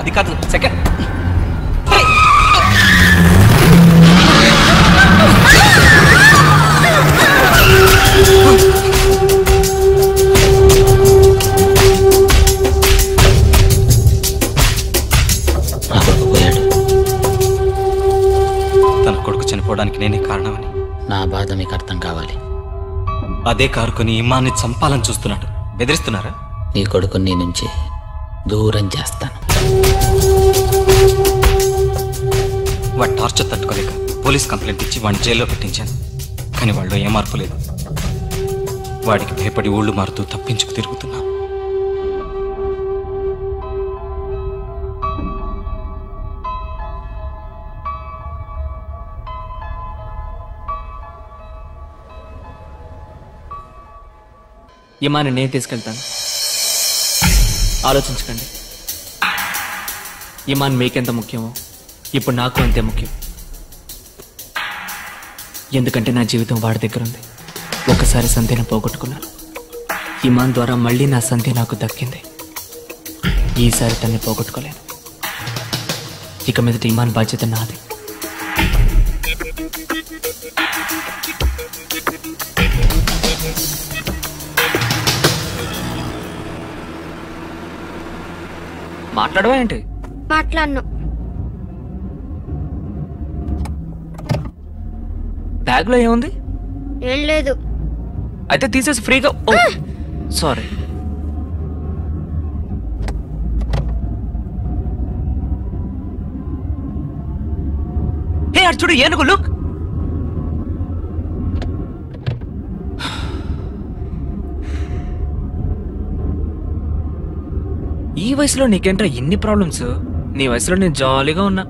అది కాదు, సెకండ్. నా కొడుకు పోయాడు. తన కొడుకు చనిపోవడానికి నేనే కారణమని నా బాధ మీకు అర్థం కావాలి. అదే కారుకొని ఇమాన్ని చంపాలని చూస్తున్నాడు. బెదిరిస్తున్నారా? నీ కొడుకు నీ నుంచి దూరం చేస్తాను. వాడు టార్చర్ తట్టుకోలేక పోలీస్ కంప్లైంట్ ఇచ్చి వాడిని జైల్లో పెట్టించాను. కానీ వాళ్ళు ఏ మార్పు లేదు. వాడికి భయపడి ఊళ్ళు మారుతూ తప్పించుకు తిరుగుతున్నా. ఇమాన్ని నేను తీసుకెళ్తాను. ఆలోచించకండి. ఇమాన్ మీకెంత ముఖ్యమో ఇప్పుడు నాకు అంతే ముఖ్యం. ఎందుకంటే నా జీవితం వాడి దగ్గర ఉంది. ఒకసారి సంధ్యను పోగొట్టుకున్నాను. ఇమాన్ ద్వారా మళ్ళీ నా సంధ్య నాకు దక్కింది. ఈసారి తన్ని పోగొట్టుకోలేను. ఇక మీదట ఇమాన్ బాధ్యత నాది. మాట్లాడవా ఏంటి? మాట్లాడను. బ్యాగ్ లో ఏముంది? ఏం లేదు. అయితే తీసేసి ఫ్రీగా. సారీ. హే అర్జుడు, ఏనుగు లుక్. ఈ వయసులో నీకేంట్రా ఎన్ని ప్రాబ్లమ్స్? నీ వయసులో నేను జాలీగా ఉన్నా.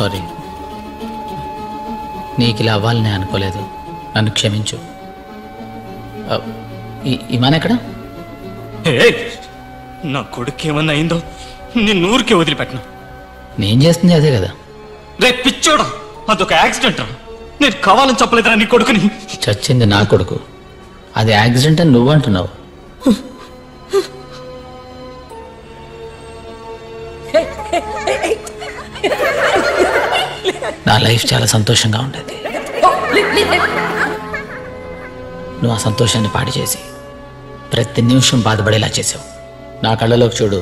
సారీ, నీకు ఇలా అవ్వాలని అనుకోలేదు, నన్ను క్షమించు. ఇమాన్ ఎక్కడ? నా కొడుకేమన్నా అయిందో నిన్ను ఊరికే వదిలిపెట్టను. నేను చేస్తుంది అదే కదా. రే పిచ్చోడా, అదొక యాక్సిడెంట్, నేను కావాలని చెప్పలేదురా నీ కొడుకుని. చచ్చింది నా కొడుకు, అది యాక్సిడెంట్ అని నువ్వు అంటున్నావు. నా లైఫ్ చాలా సంతోషంగా ఉండేది, నువ్వు ఆ సంతోషాన్ని పాడు చేసి ప్రతి నిమిషం బాధపడేలా చేసావు. నా కళ్ళలోకి చూడు,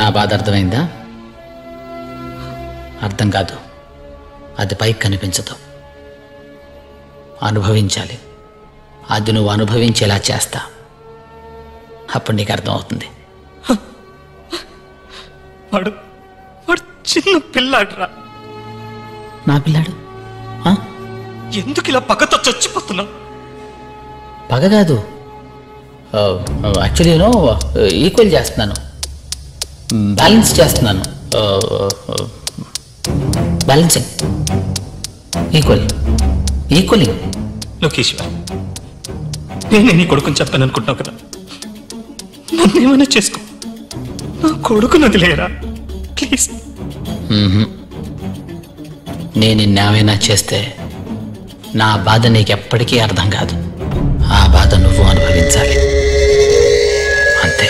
నా బాధ అర్థమైందా? అర్థం కాదు, అది పైకి కనిపించదు, అనుభవించాలి. అది నువ్వు అనుభవించేలా చేస్తా, అప్పుడు నీకు అర్థమవుతుంది. చిన్న పిల్లాడురా నా పిల్లాడు, ఎందుకు ఇలా పగతో చచ్చిపోతున్నావు? పగ కాదు, యాక్చువల్లీ నేను ఈక్వల్ చేస్తున్నాను, బ్యాలెన్స్ చేస్తున్నాను. Balancing, equal, equaling. Lokesh Babu, నేనే నీ కొడుకుని చెప్పాను అనుకుంటున్నావు కదా, నన్ను ఏమైనా చేసుకో, నా కొడుకున్నది లేరా ప్లీజ్. నేను నావేనా చేస్తే నా బాధ నీకు ఎప్పటికీ అర్థం కాదు, ఆ బాధ నువ్వు అనుభవించాలి అంతే.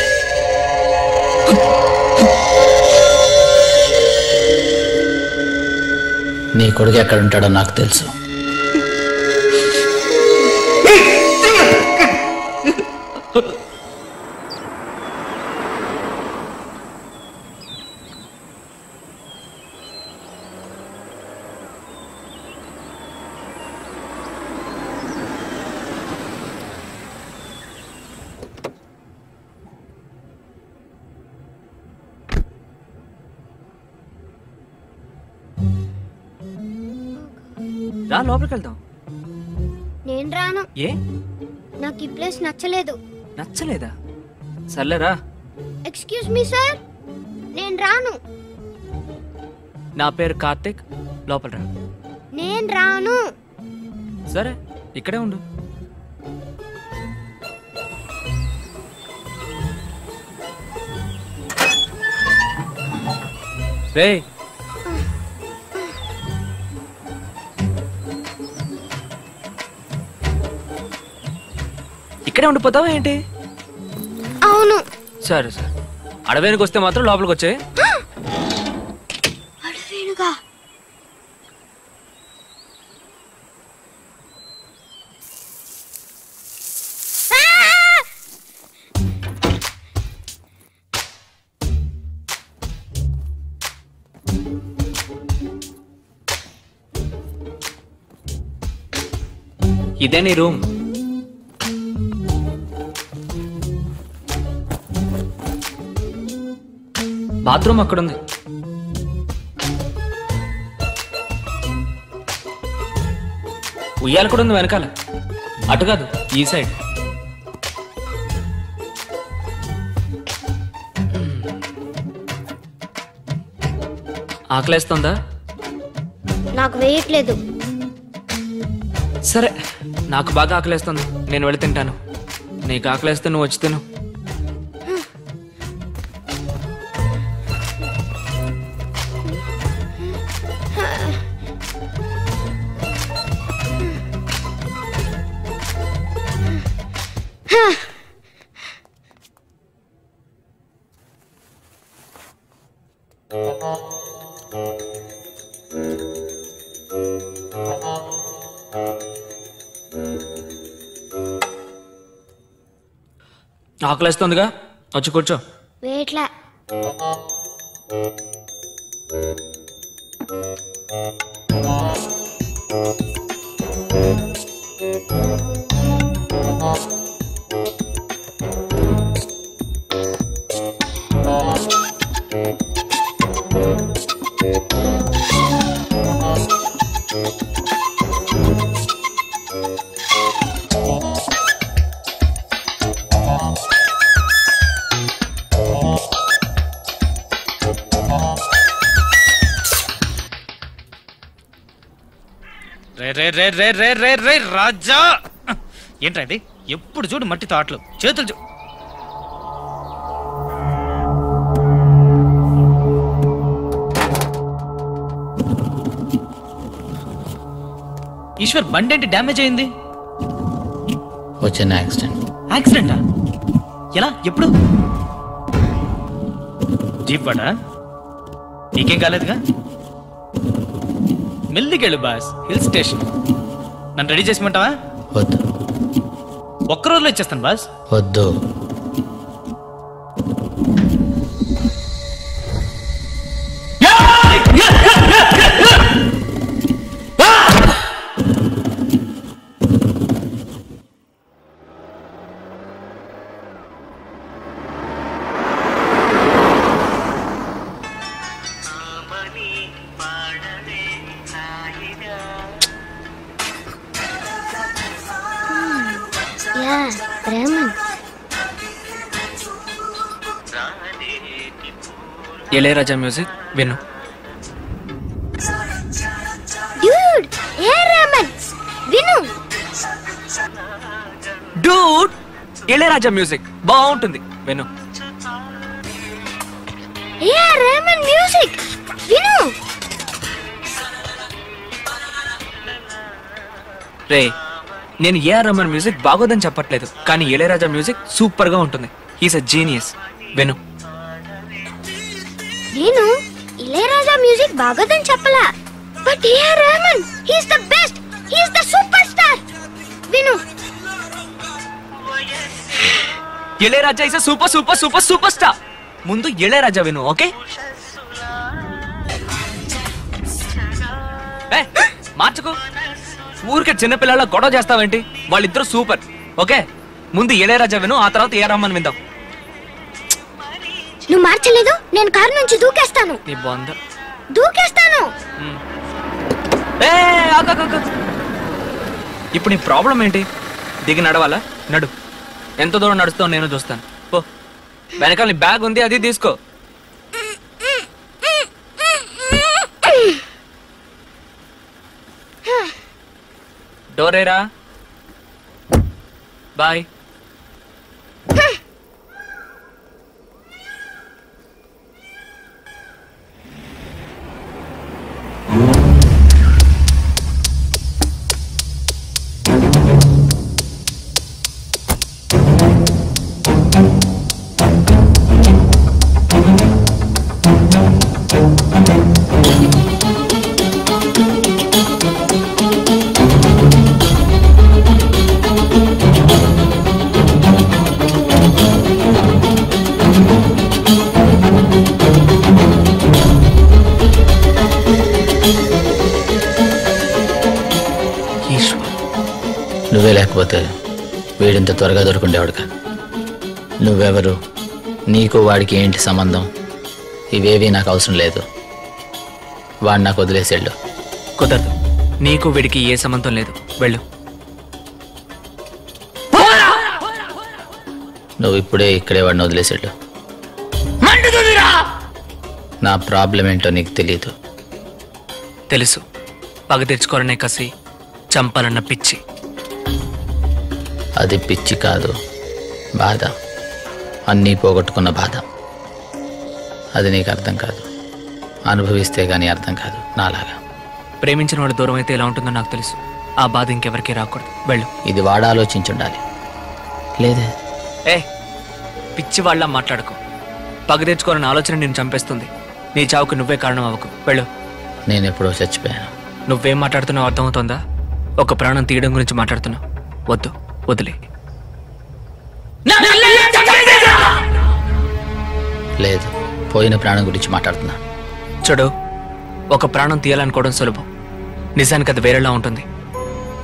నీ కొడుకు ఎక్కడుంటాడో నాకు తెలుసు. లోపలికి వెళ్తాం. నేను రాను. ఏ, నాకు ఈ ప్లేస్ నచ్చలేదు. నచ్చలేదా? సర్లేరా. ఎక్స్క్యూజ్ మీ సార్, నేను రాను. నా పేరు కార్తిక్, లోపల రా. నేను రాను. సరే, ఇక్కడే ఉండు. రే ఇక్కడే ఉండిపోతావా ఏంటి? అవును. సరే సార్, అడవేణికి వస్తే మాత్రం లోపలికి వచ్చే. ఇదే నీ రూమ్. బాత్రూమ్ అక్కడుంది. ఉయ్యాల కూడా ఉంది వెనకాల. అటు కాదు, ఈ సైడ్. ఆకలేస్తుందా? నాకు వేయట్లేదు. సరే, నాకు బాగా ఆకలేస్తుంది, నేను వెళ్ళి తింటాను. నీకు ఆకలేస్తే నువ్వు వచ్చి తిను. ఆకలేస్తుందిగా, వచ్చి కూర్చో. వేట్లా. red red red red red red Raja. ఏంట్రా ఇది ఎప్పుడు చూడు మట్టి తాటలు చేతులు చూ ఈశ్వర్ బండి ఏంటి డ్యామేజ్ అయింది? వచ్చిన యాక్సిడెంట్. యాక్సిడెంటా? ఎలా? ఎప్పుడు? జీప్ వాడా? నీకేం కాలేదుగా? మెల్లికెళ్ళు బాస్, హిల్ స్టేషన్. నన్ను రెడీ చేసిమంటావా? వద్దు. ఒక్క రోజులో ఇచ్చేస్తాను బాస్. వద్దు. Ilaiyaraaja music, Venu. Dude, hey Raman, Venu. Dude, Ilaiyaraaja music, బాగుంటుంది Venu. Hey Raman music, Venu. Ray, నేను ఏ రమన్ మ్యూజిక్ బాగోదని చెప్పట్లేదు, కానీ Ilaiyaraaja మ్యూజిక్ సూపర్ గా ఉంటుంది. He's a genius Venu. నేను Ilaiyaraaja మ్యూజిక్ బాగోదని చెప్పలా, but A R Rahman he is the best, he is the super star Venu. Ilaiyaraaja is super super super super star. ముందు Ilaiyaraaja Venu, okay? ఏ మార్చుకో, ఊరికే చిన్నపిల్లల గొడవ చేస్తావేంటి? వాళ్ళిద్దరు సూపర్, ఓకే? ముందు Ilaiyaraaja Venu, ఆ తర్వాత ఏ రమన్ విందాం. నువ్వు మార్చలేదు నేను కారు నుంచి దూకేస్తాను. నీ బంద దూకేస్తాను. ఏ ఆగు ఆగు ఆగు, ఇప్పుడు నీ ప్రాబ్లం ఏంటి? దిగి నడవాలా? నడు. ఎంత దూరం నడుస్తావు నేను చూస్తాను. పో, వెనకాల నీ బ్యాగ్ ఉంది, అది తీసుకో. డోరేరా బాయ్. నువ్వే లేకపోతే వీడింత త్వరగా దొరుకుండేవాడు కాదు. నువ్వెవరు, నీకు వాడికి ఏంటి సంబంధం, ఇవేవీ నాకు అవసరం లేదు. వాడు నాకు వదిలేసి వెళ్ళు. కుదరదు, నీకు వీడికి ఏ సంబంధం లేదు, వెళ్ళు. నువ్వు ఇప్పుడే ఇక్కడే వాడిని వదిలేసి వెళ్ళు. నా ప్రాబ్లం ఏంటో నీకు తెలీదు. తెలుసు, పగ తెచ్చుకోవాలనే కసి, చంపాలన్న పిచ్చి. అది పిచ్చి కాదు, బాధ. అన్నీ పోగొట్టుకున్న బాధ. అది నీకు అర్థం కాదు, అనుభవిస్తే కానీ అర్థం కాదు. నాలాగా ప్రేమించిన వాడు దూరం అయితే ఎలా ఉంటుందో నాకు తెలుసు. ఆ బాధ ఇంకెవరికీ రాకూడదు, వెళ్ళు. ఇది వాడు ఆలోచించుండాలి, లేదే. ఏ పిచ్చి వాళ్ళ మాట్లాడుకో, పగ తెచ్చుకోవాలని ఆలోచన నేను చంపేస్తుంది. నీ చావుకు నువ్వే కారణం అవ్వకు, వెళ్ళు. నేను ఎప్పుడో చచ్చిపోయాను. నువ్వేం మాట్లాడుతున్నావు అర్థమవుతుందా? ఒక ప్రాణం తీయడం గురించి మాట్లాడుతున్నావు. వద్దు, వదిలే. లేదు, పోయిన ప్రాణం గురించి మాట్లాడుతున్నా. చూడు, ఒక ప్రాణం తీయాలనుకోవడం సులభం, నిజానికి అది వేరేలా ఉంటుంది.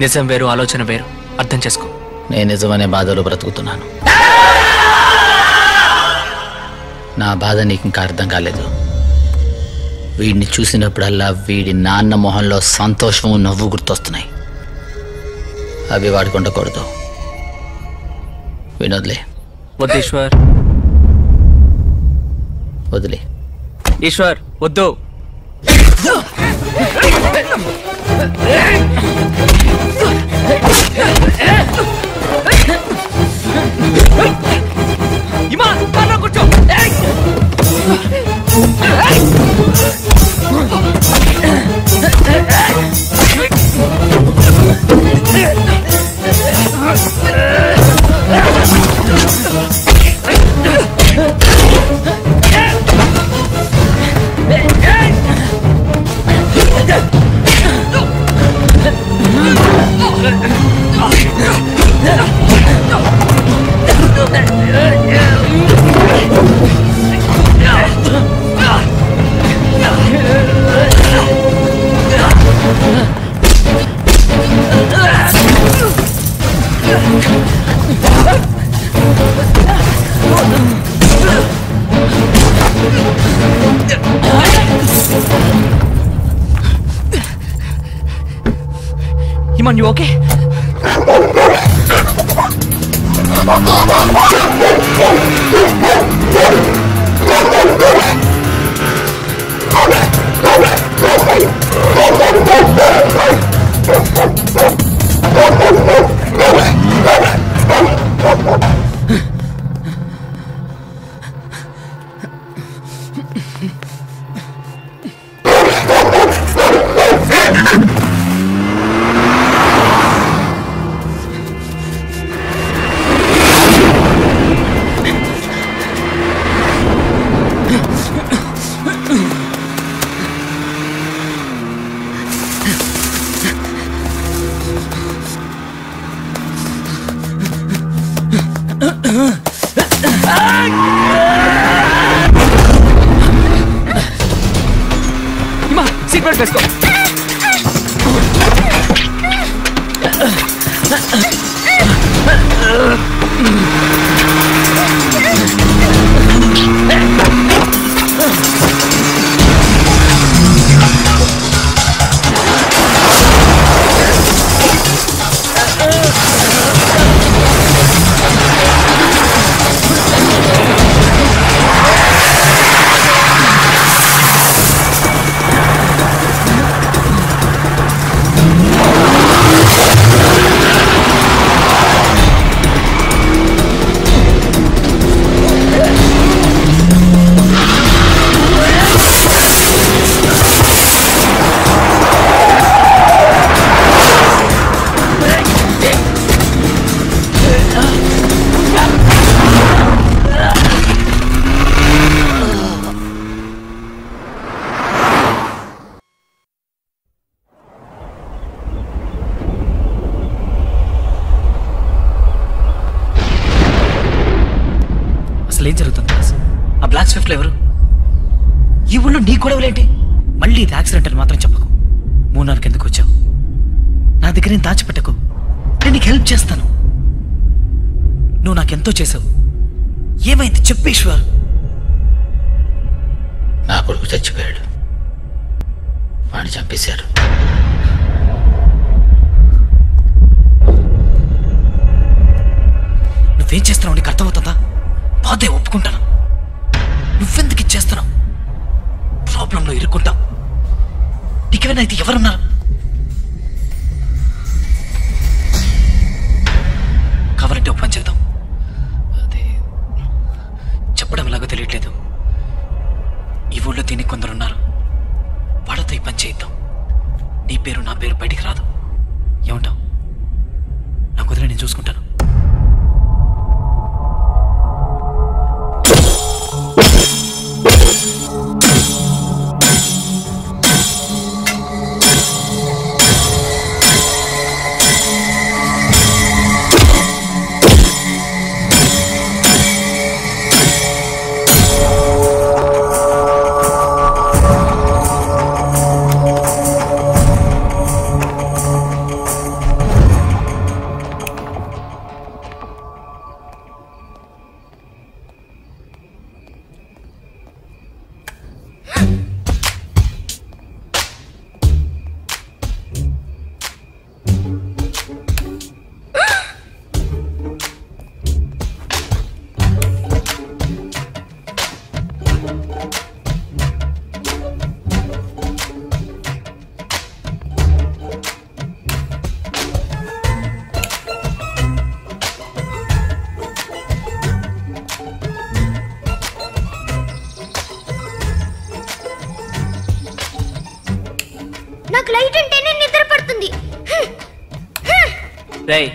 నిజం వేరు, ఆలోచన వేరు, అర్థం చేసుకో. నేను నిజమనే బాధలో బ్రతుకుతున్నాను. నా బాధ నీకు ఇంకా అర్థం కాలేదు. వీడిని చూసినప్పుడల్లా వీడి నాన్న మొహంలో సంతోషము, నవ్వు గుర్తొస్తున్నాయి. అవి వాడికి ఉండకూడదు. వినోద్లే. వద్దు ఈశ్వర్, వదిలే. ఈశ్వర్ వద్దు. Iman, you okay? నాకు లైట్ అంటేనే నిద్ర పడుతుంది. రేయ్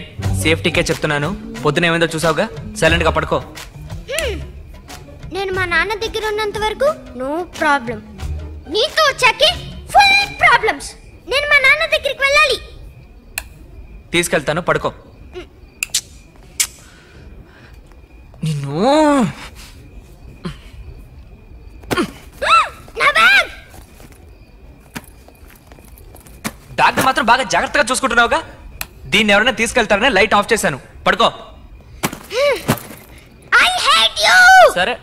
సేఫ్టీకే చెప్తున్నాను, పొద్దున ఏమైందో చూసావుగా, సైలెంట్ గా పడుకో. నేను మా నాన్న దగ్గర ఉన్నంత వరకు నో ప్రాబ్లం, నీతో వచ్చాకే ఫుల్ ప్రాబ్లమ్స్. నేను మా నాన్న దగ్గరికి వెళ్ళాలి. తీసుకెళ్తాను, పడుకో. నిన్ను డాక్టర్ మాత్రం బాగా జాగ్రత్తగా చూసుకుంటున్నావుగా. దీన్ని ఎవరైనా తీసుకెళ్తారనే లైట్ ఆఫ్ చేశాను, పడుకో. I hate you. సరే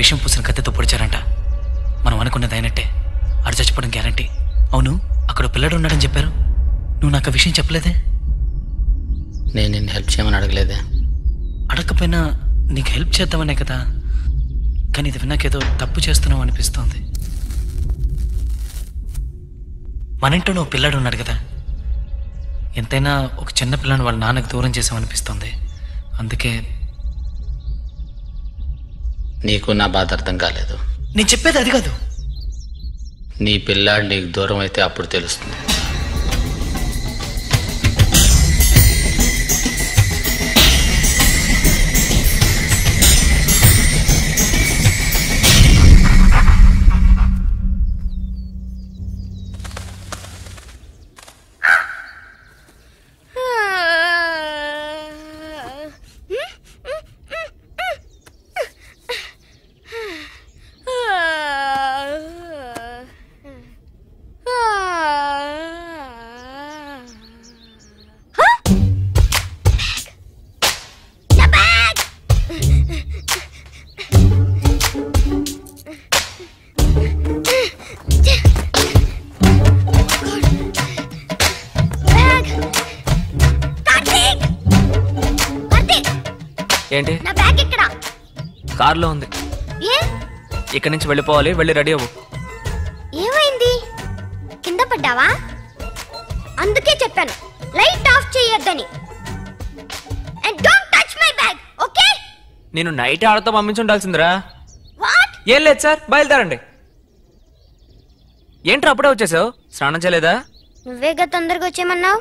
విషయం పూసిన కత్తెతో పొడిచారంట. మనం అనుకున్నది అయినట్టే, అడు చచ్చిపోవడం గ్యారంటీ. అవును, అక్కడ పిల్లడు ఉన్నాడని చెప్పారు, నువ్వు నాకు విషయం చెప్పలేదే. నేను నిన్ను హెల్ప్ చేయమని అడగలేదే. అడగకపోయినా నీకు హెల్ప్ చేద్దామనే కదా, కానీ ఇది విన్నాకేదో తప్పు చేస్తున్నావు అనిపిస్తోంది. మన ఇంట్లో నువ్వు పిల్లాడు ఉన్నాడు కదా, ఎంతైనా ఒక చిన్న పిల్లని వాళ్ళ నాన్నకు దూరం చేసామనిపిస్తోంది. అందుకే నీకు నా బాధ అర్థం కాలేదు. నేను చెప్పేది అది కాదు. నీ పిల్లాడు నీకు దూరం అయితే అప్పుడు తెలుస్తుంది. ఏంటి నా బ్యాగ్ ఎక్కడ కార్ లో ఉంది ఏ ఇక్కడి నుంచి వెళ్ళిపోవాలి వెళ్ళి రెడీ అవ్వు ఏమైంది కింద పడ్డావా అందుకే చెప్పాను లైట్ ఆఫ్ చేయొద్దని and don't touch my bag okay నేను నైట్ ఆడతా పంపించుండాల్సిందిరా వాట్ ఏం లేదు సార్ బయలుదేరండి ఏంట్రా అప్పుడే వచ్చేసావు స్నానం చేయలేదా నువ్వేగా తొందరగా వచ్చేయమన్నావు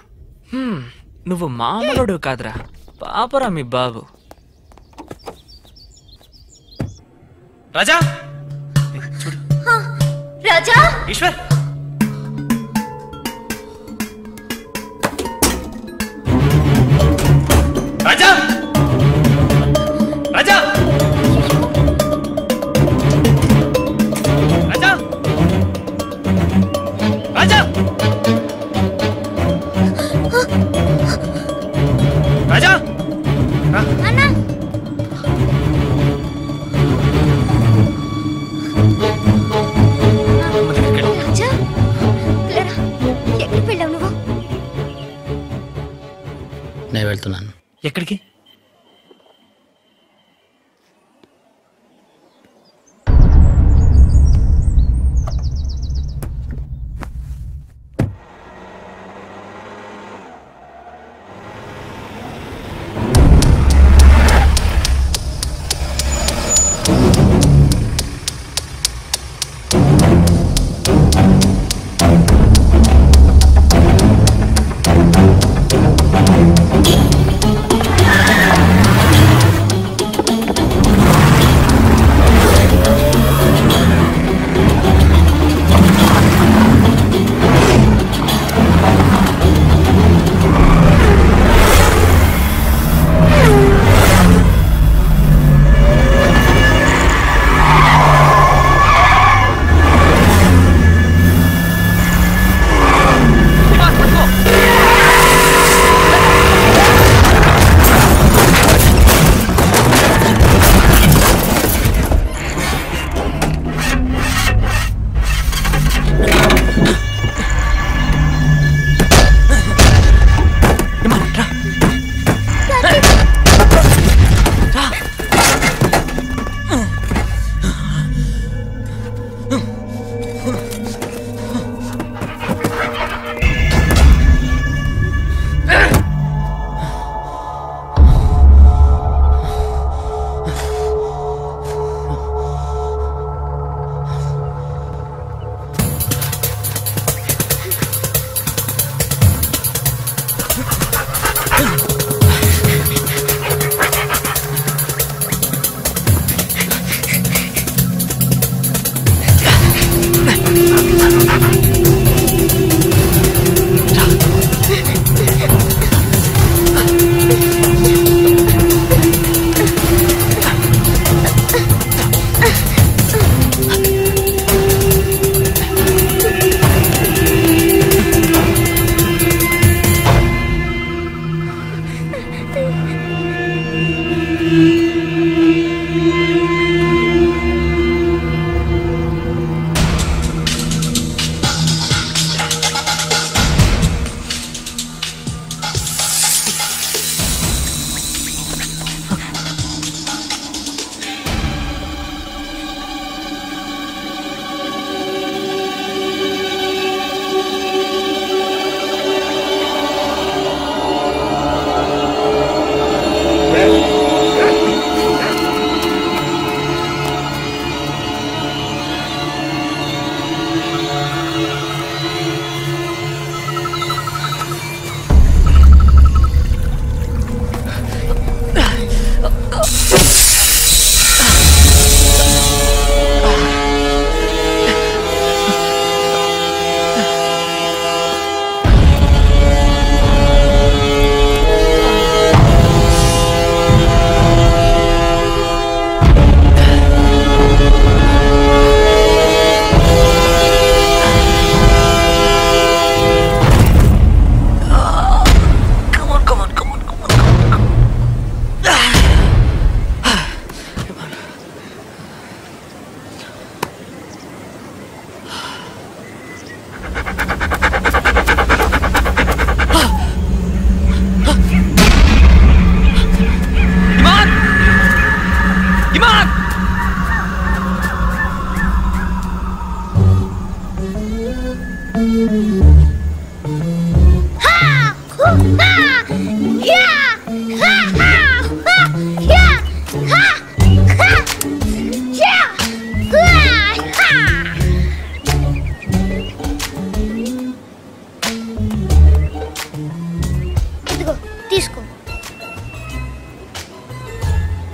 నువ్వు మామూలుడు కాదురా పాపరా మీ బాబు రాజా చూడు రాజా ఈశ్వర్ రాజా రాజా Raja!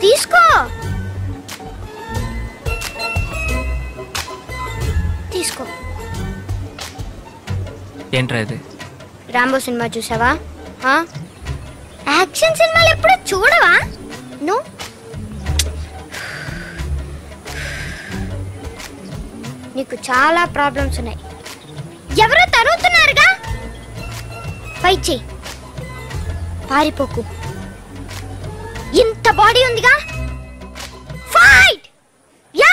తీసుకో తీసుకో ఏంట్రా ఇది రాంబో సినిమా చూసావా ఆ యాక్షన్ సినిమాలు ఎప్పుడు చూడవా నో నీకు చాలా ప్రాబ్లమ్స్ ఉన్నాయి ఎవరు తరుతున్నారుగా ఫైట్ చేయి పారిపోకు ఇంత బాడీ ఉందిగా ఫైట్ యా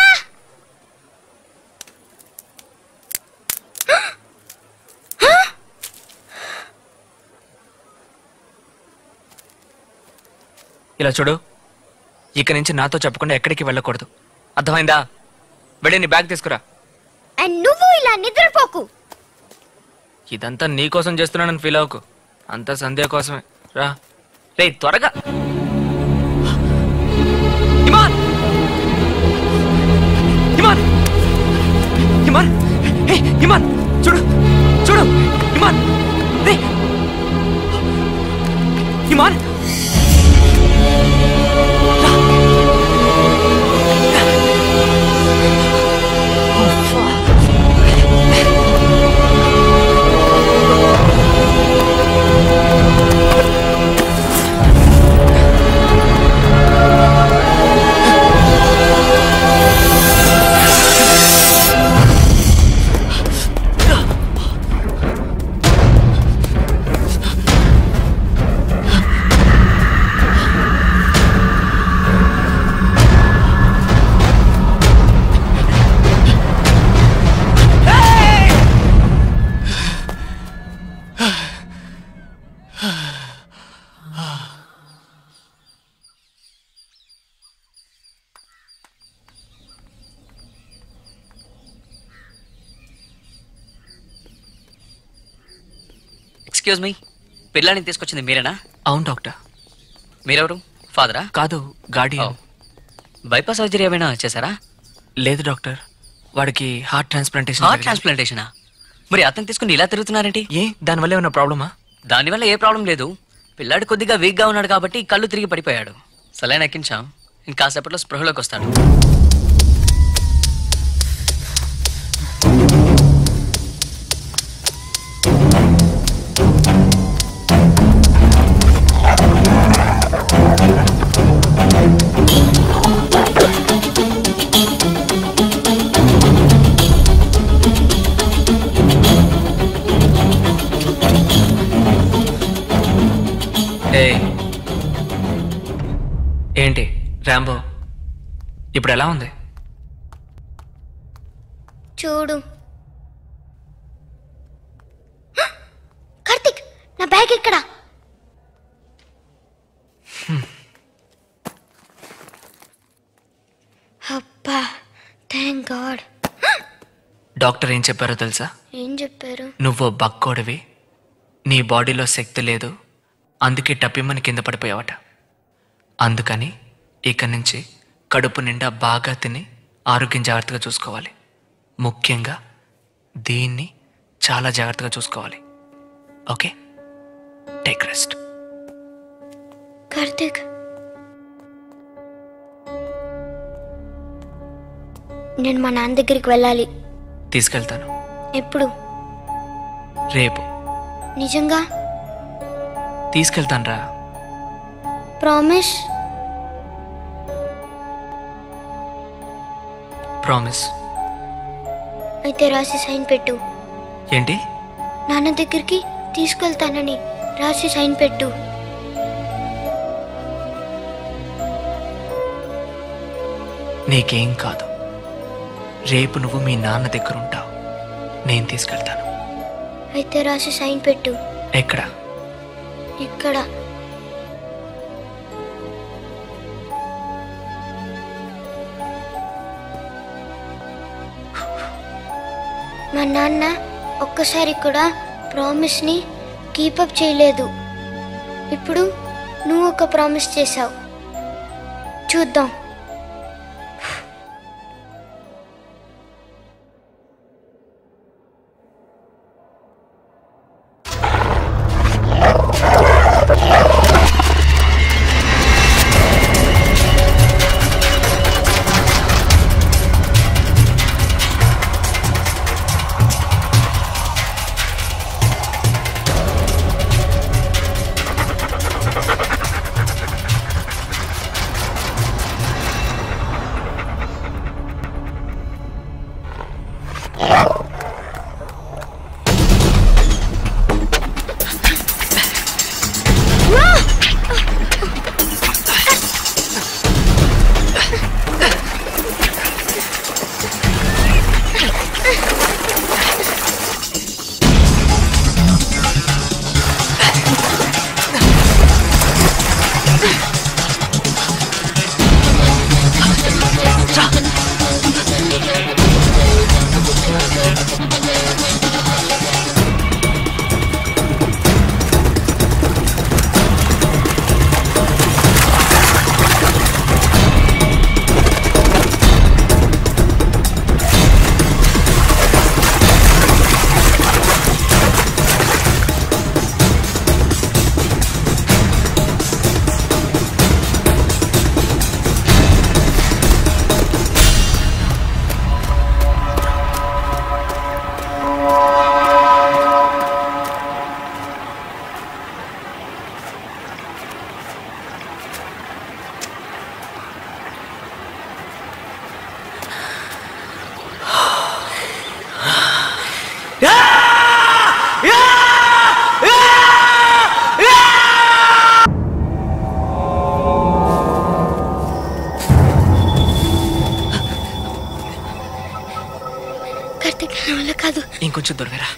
ఇలా చూడు ఇక నుంచి నాతో చెప్పకుండా ఎక్కడికి వెళ్ళకూడదు అర్థమైందా వెళ్ళి నీ బ్యాగ్ తీసుకురా నువ్వు ఇలా నిద్రపోకు ఇదంతా నీకోసం చేస్తున్నానని ఫీల్ అవ్వకు అంతా సంధ్య కోసమే రా రే త్వరగా ఇమాన్ ఇమాన్ ఇమాన్ హే ఇమాన్ చూడు చూడు ఇమాన్ రే ఇమాన్ ఎక్స్క్యూజ్ మీ పిల్లాడిని తీసుకొచ్చింది మీరేనా అవును డాక్టర్ మీరెవరు ఫాదరా కాదు గార్డియన్ బైపాస్ సర్జరీ ఏమైనా చేశారా లేదు డాక్టర్ వాడికి హార్ట్ ట్రాన్స్ప్లాంటేషన్ హార్ట్ ట్రాన్స్ప్లాంటేషనా మరి అతను తీసుకుని ఇలా తిరుగుతున్నారంటే ఏ దానివల్ల ఏమైనా ప్రాబ్లమా దానివల్ల ఏ ప్రాబ్లం లేదు పిల్లాడు కొద్దిగా వీక్గా ఉన్నాడు కాబట్టి కళ్ళు తిరిగి పడిపోయాడు సలైన్ ఎక్కించాం ఇంకాసేపట్లో స్పృహలోకి వస్తాడు ఏంటి రాంబో ఇప్పుడు ఎలా ఉంది చూడు కార్తిక్ నా బ్యాగ్ ఎక్కడ అబ్బా థాంక్ గాడ్ డాక్టర్ ఏం చెప్పారో తెలుసా ఏం చెప్పారు నువ్వు బక్కోడివి నీ బాడీలో శక్తి లేదు అందుకే టప్పిమని కింద పడిపోయావట అందుకని ఇక్కడి నుంచి కడుపు నిండా బాగా తిని ఆరోగ్యం జాగ్రత్తగా చూసుకోవాలి ముఖ్యంగా దీన్ని చాలా జాగ్రత్తగా చూసుకోవాలి ఓకే టేక్ రెస్ట్ కార్తిక్ నేను మా నాన్న దగ్గరికి వెళ్ళాలి తీసుకెళ్తాను ఎప్పుడు రేపు నిజంగా తీసుకెళ్తాను రా ప్రామిస్ ప్రామిస్ అయితే రాసి సైన్ పెట్టు ఏంటి నాన్న దగ్గరికి తీసుకెళ్తానని రాసి సైన్ పెట్టు నీకేం కాదు రేపు నువ్వు మీ నాన్న దగ్గర ఉంటావు నేను తీసుకెళ్తాను అయితే రాసి సైన్ పెట్టు ఎక్కడ ఇక్కడ మా నాన్న ఒక్కసారి కూడా ప్రామిస్ని కీపప్ చేయలేదు ఇప్పుడు నువ్వు ఒక ప్రామిస్ చేసావు చూద్దాం కాదు, ఇంకొంచెం దూరమేరా.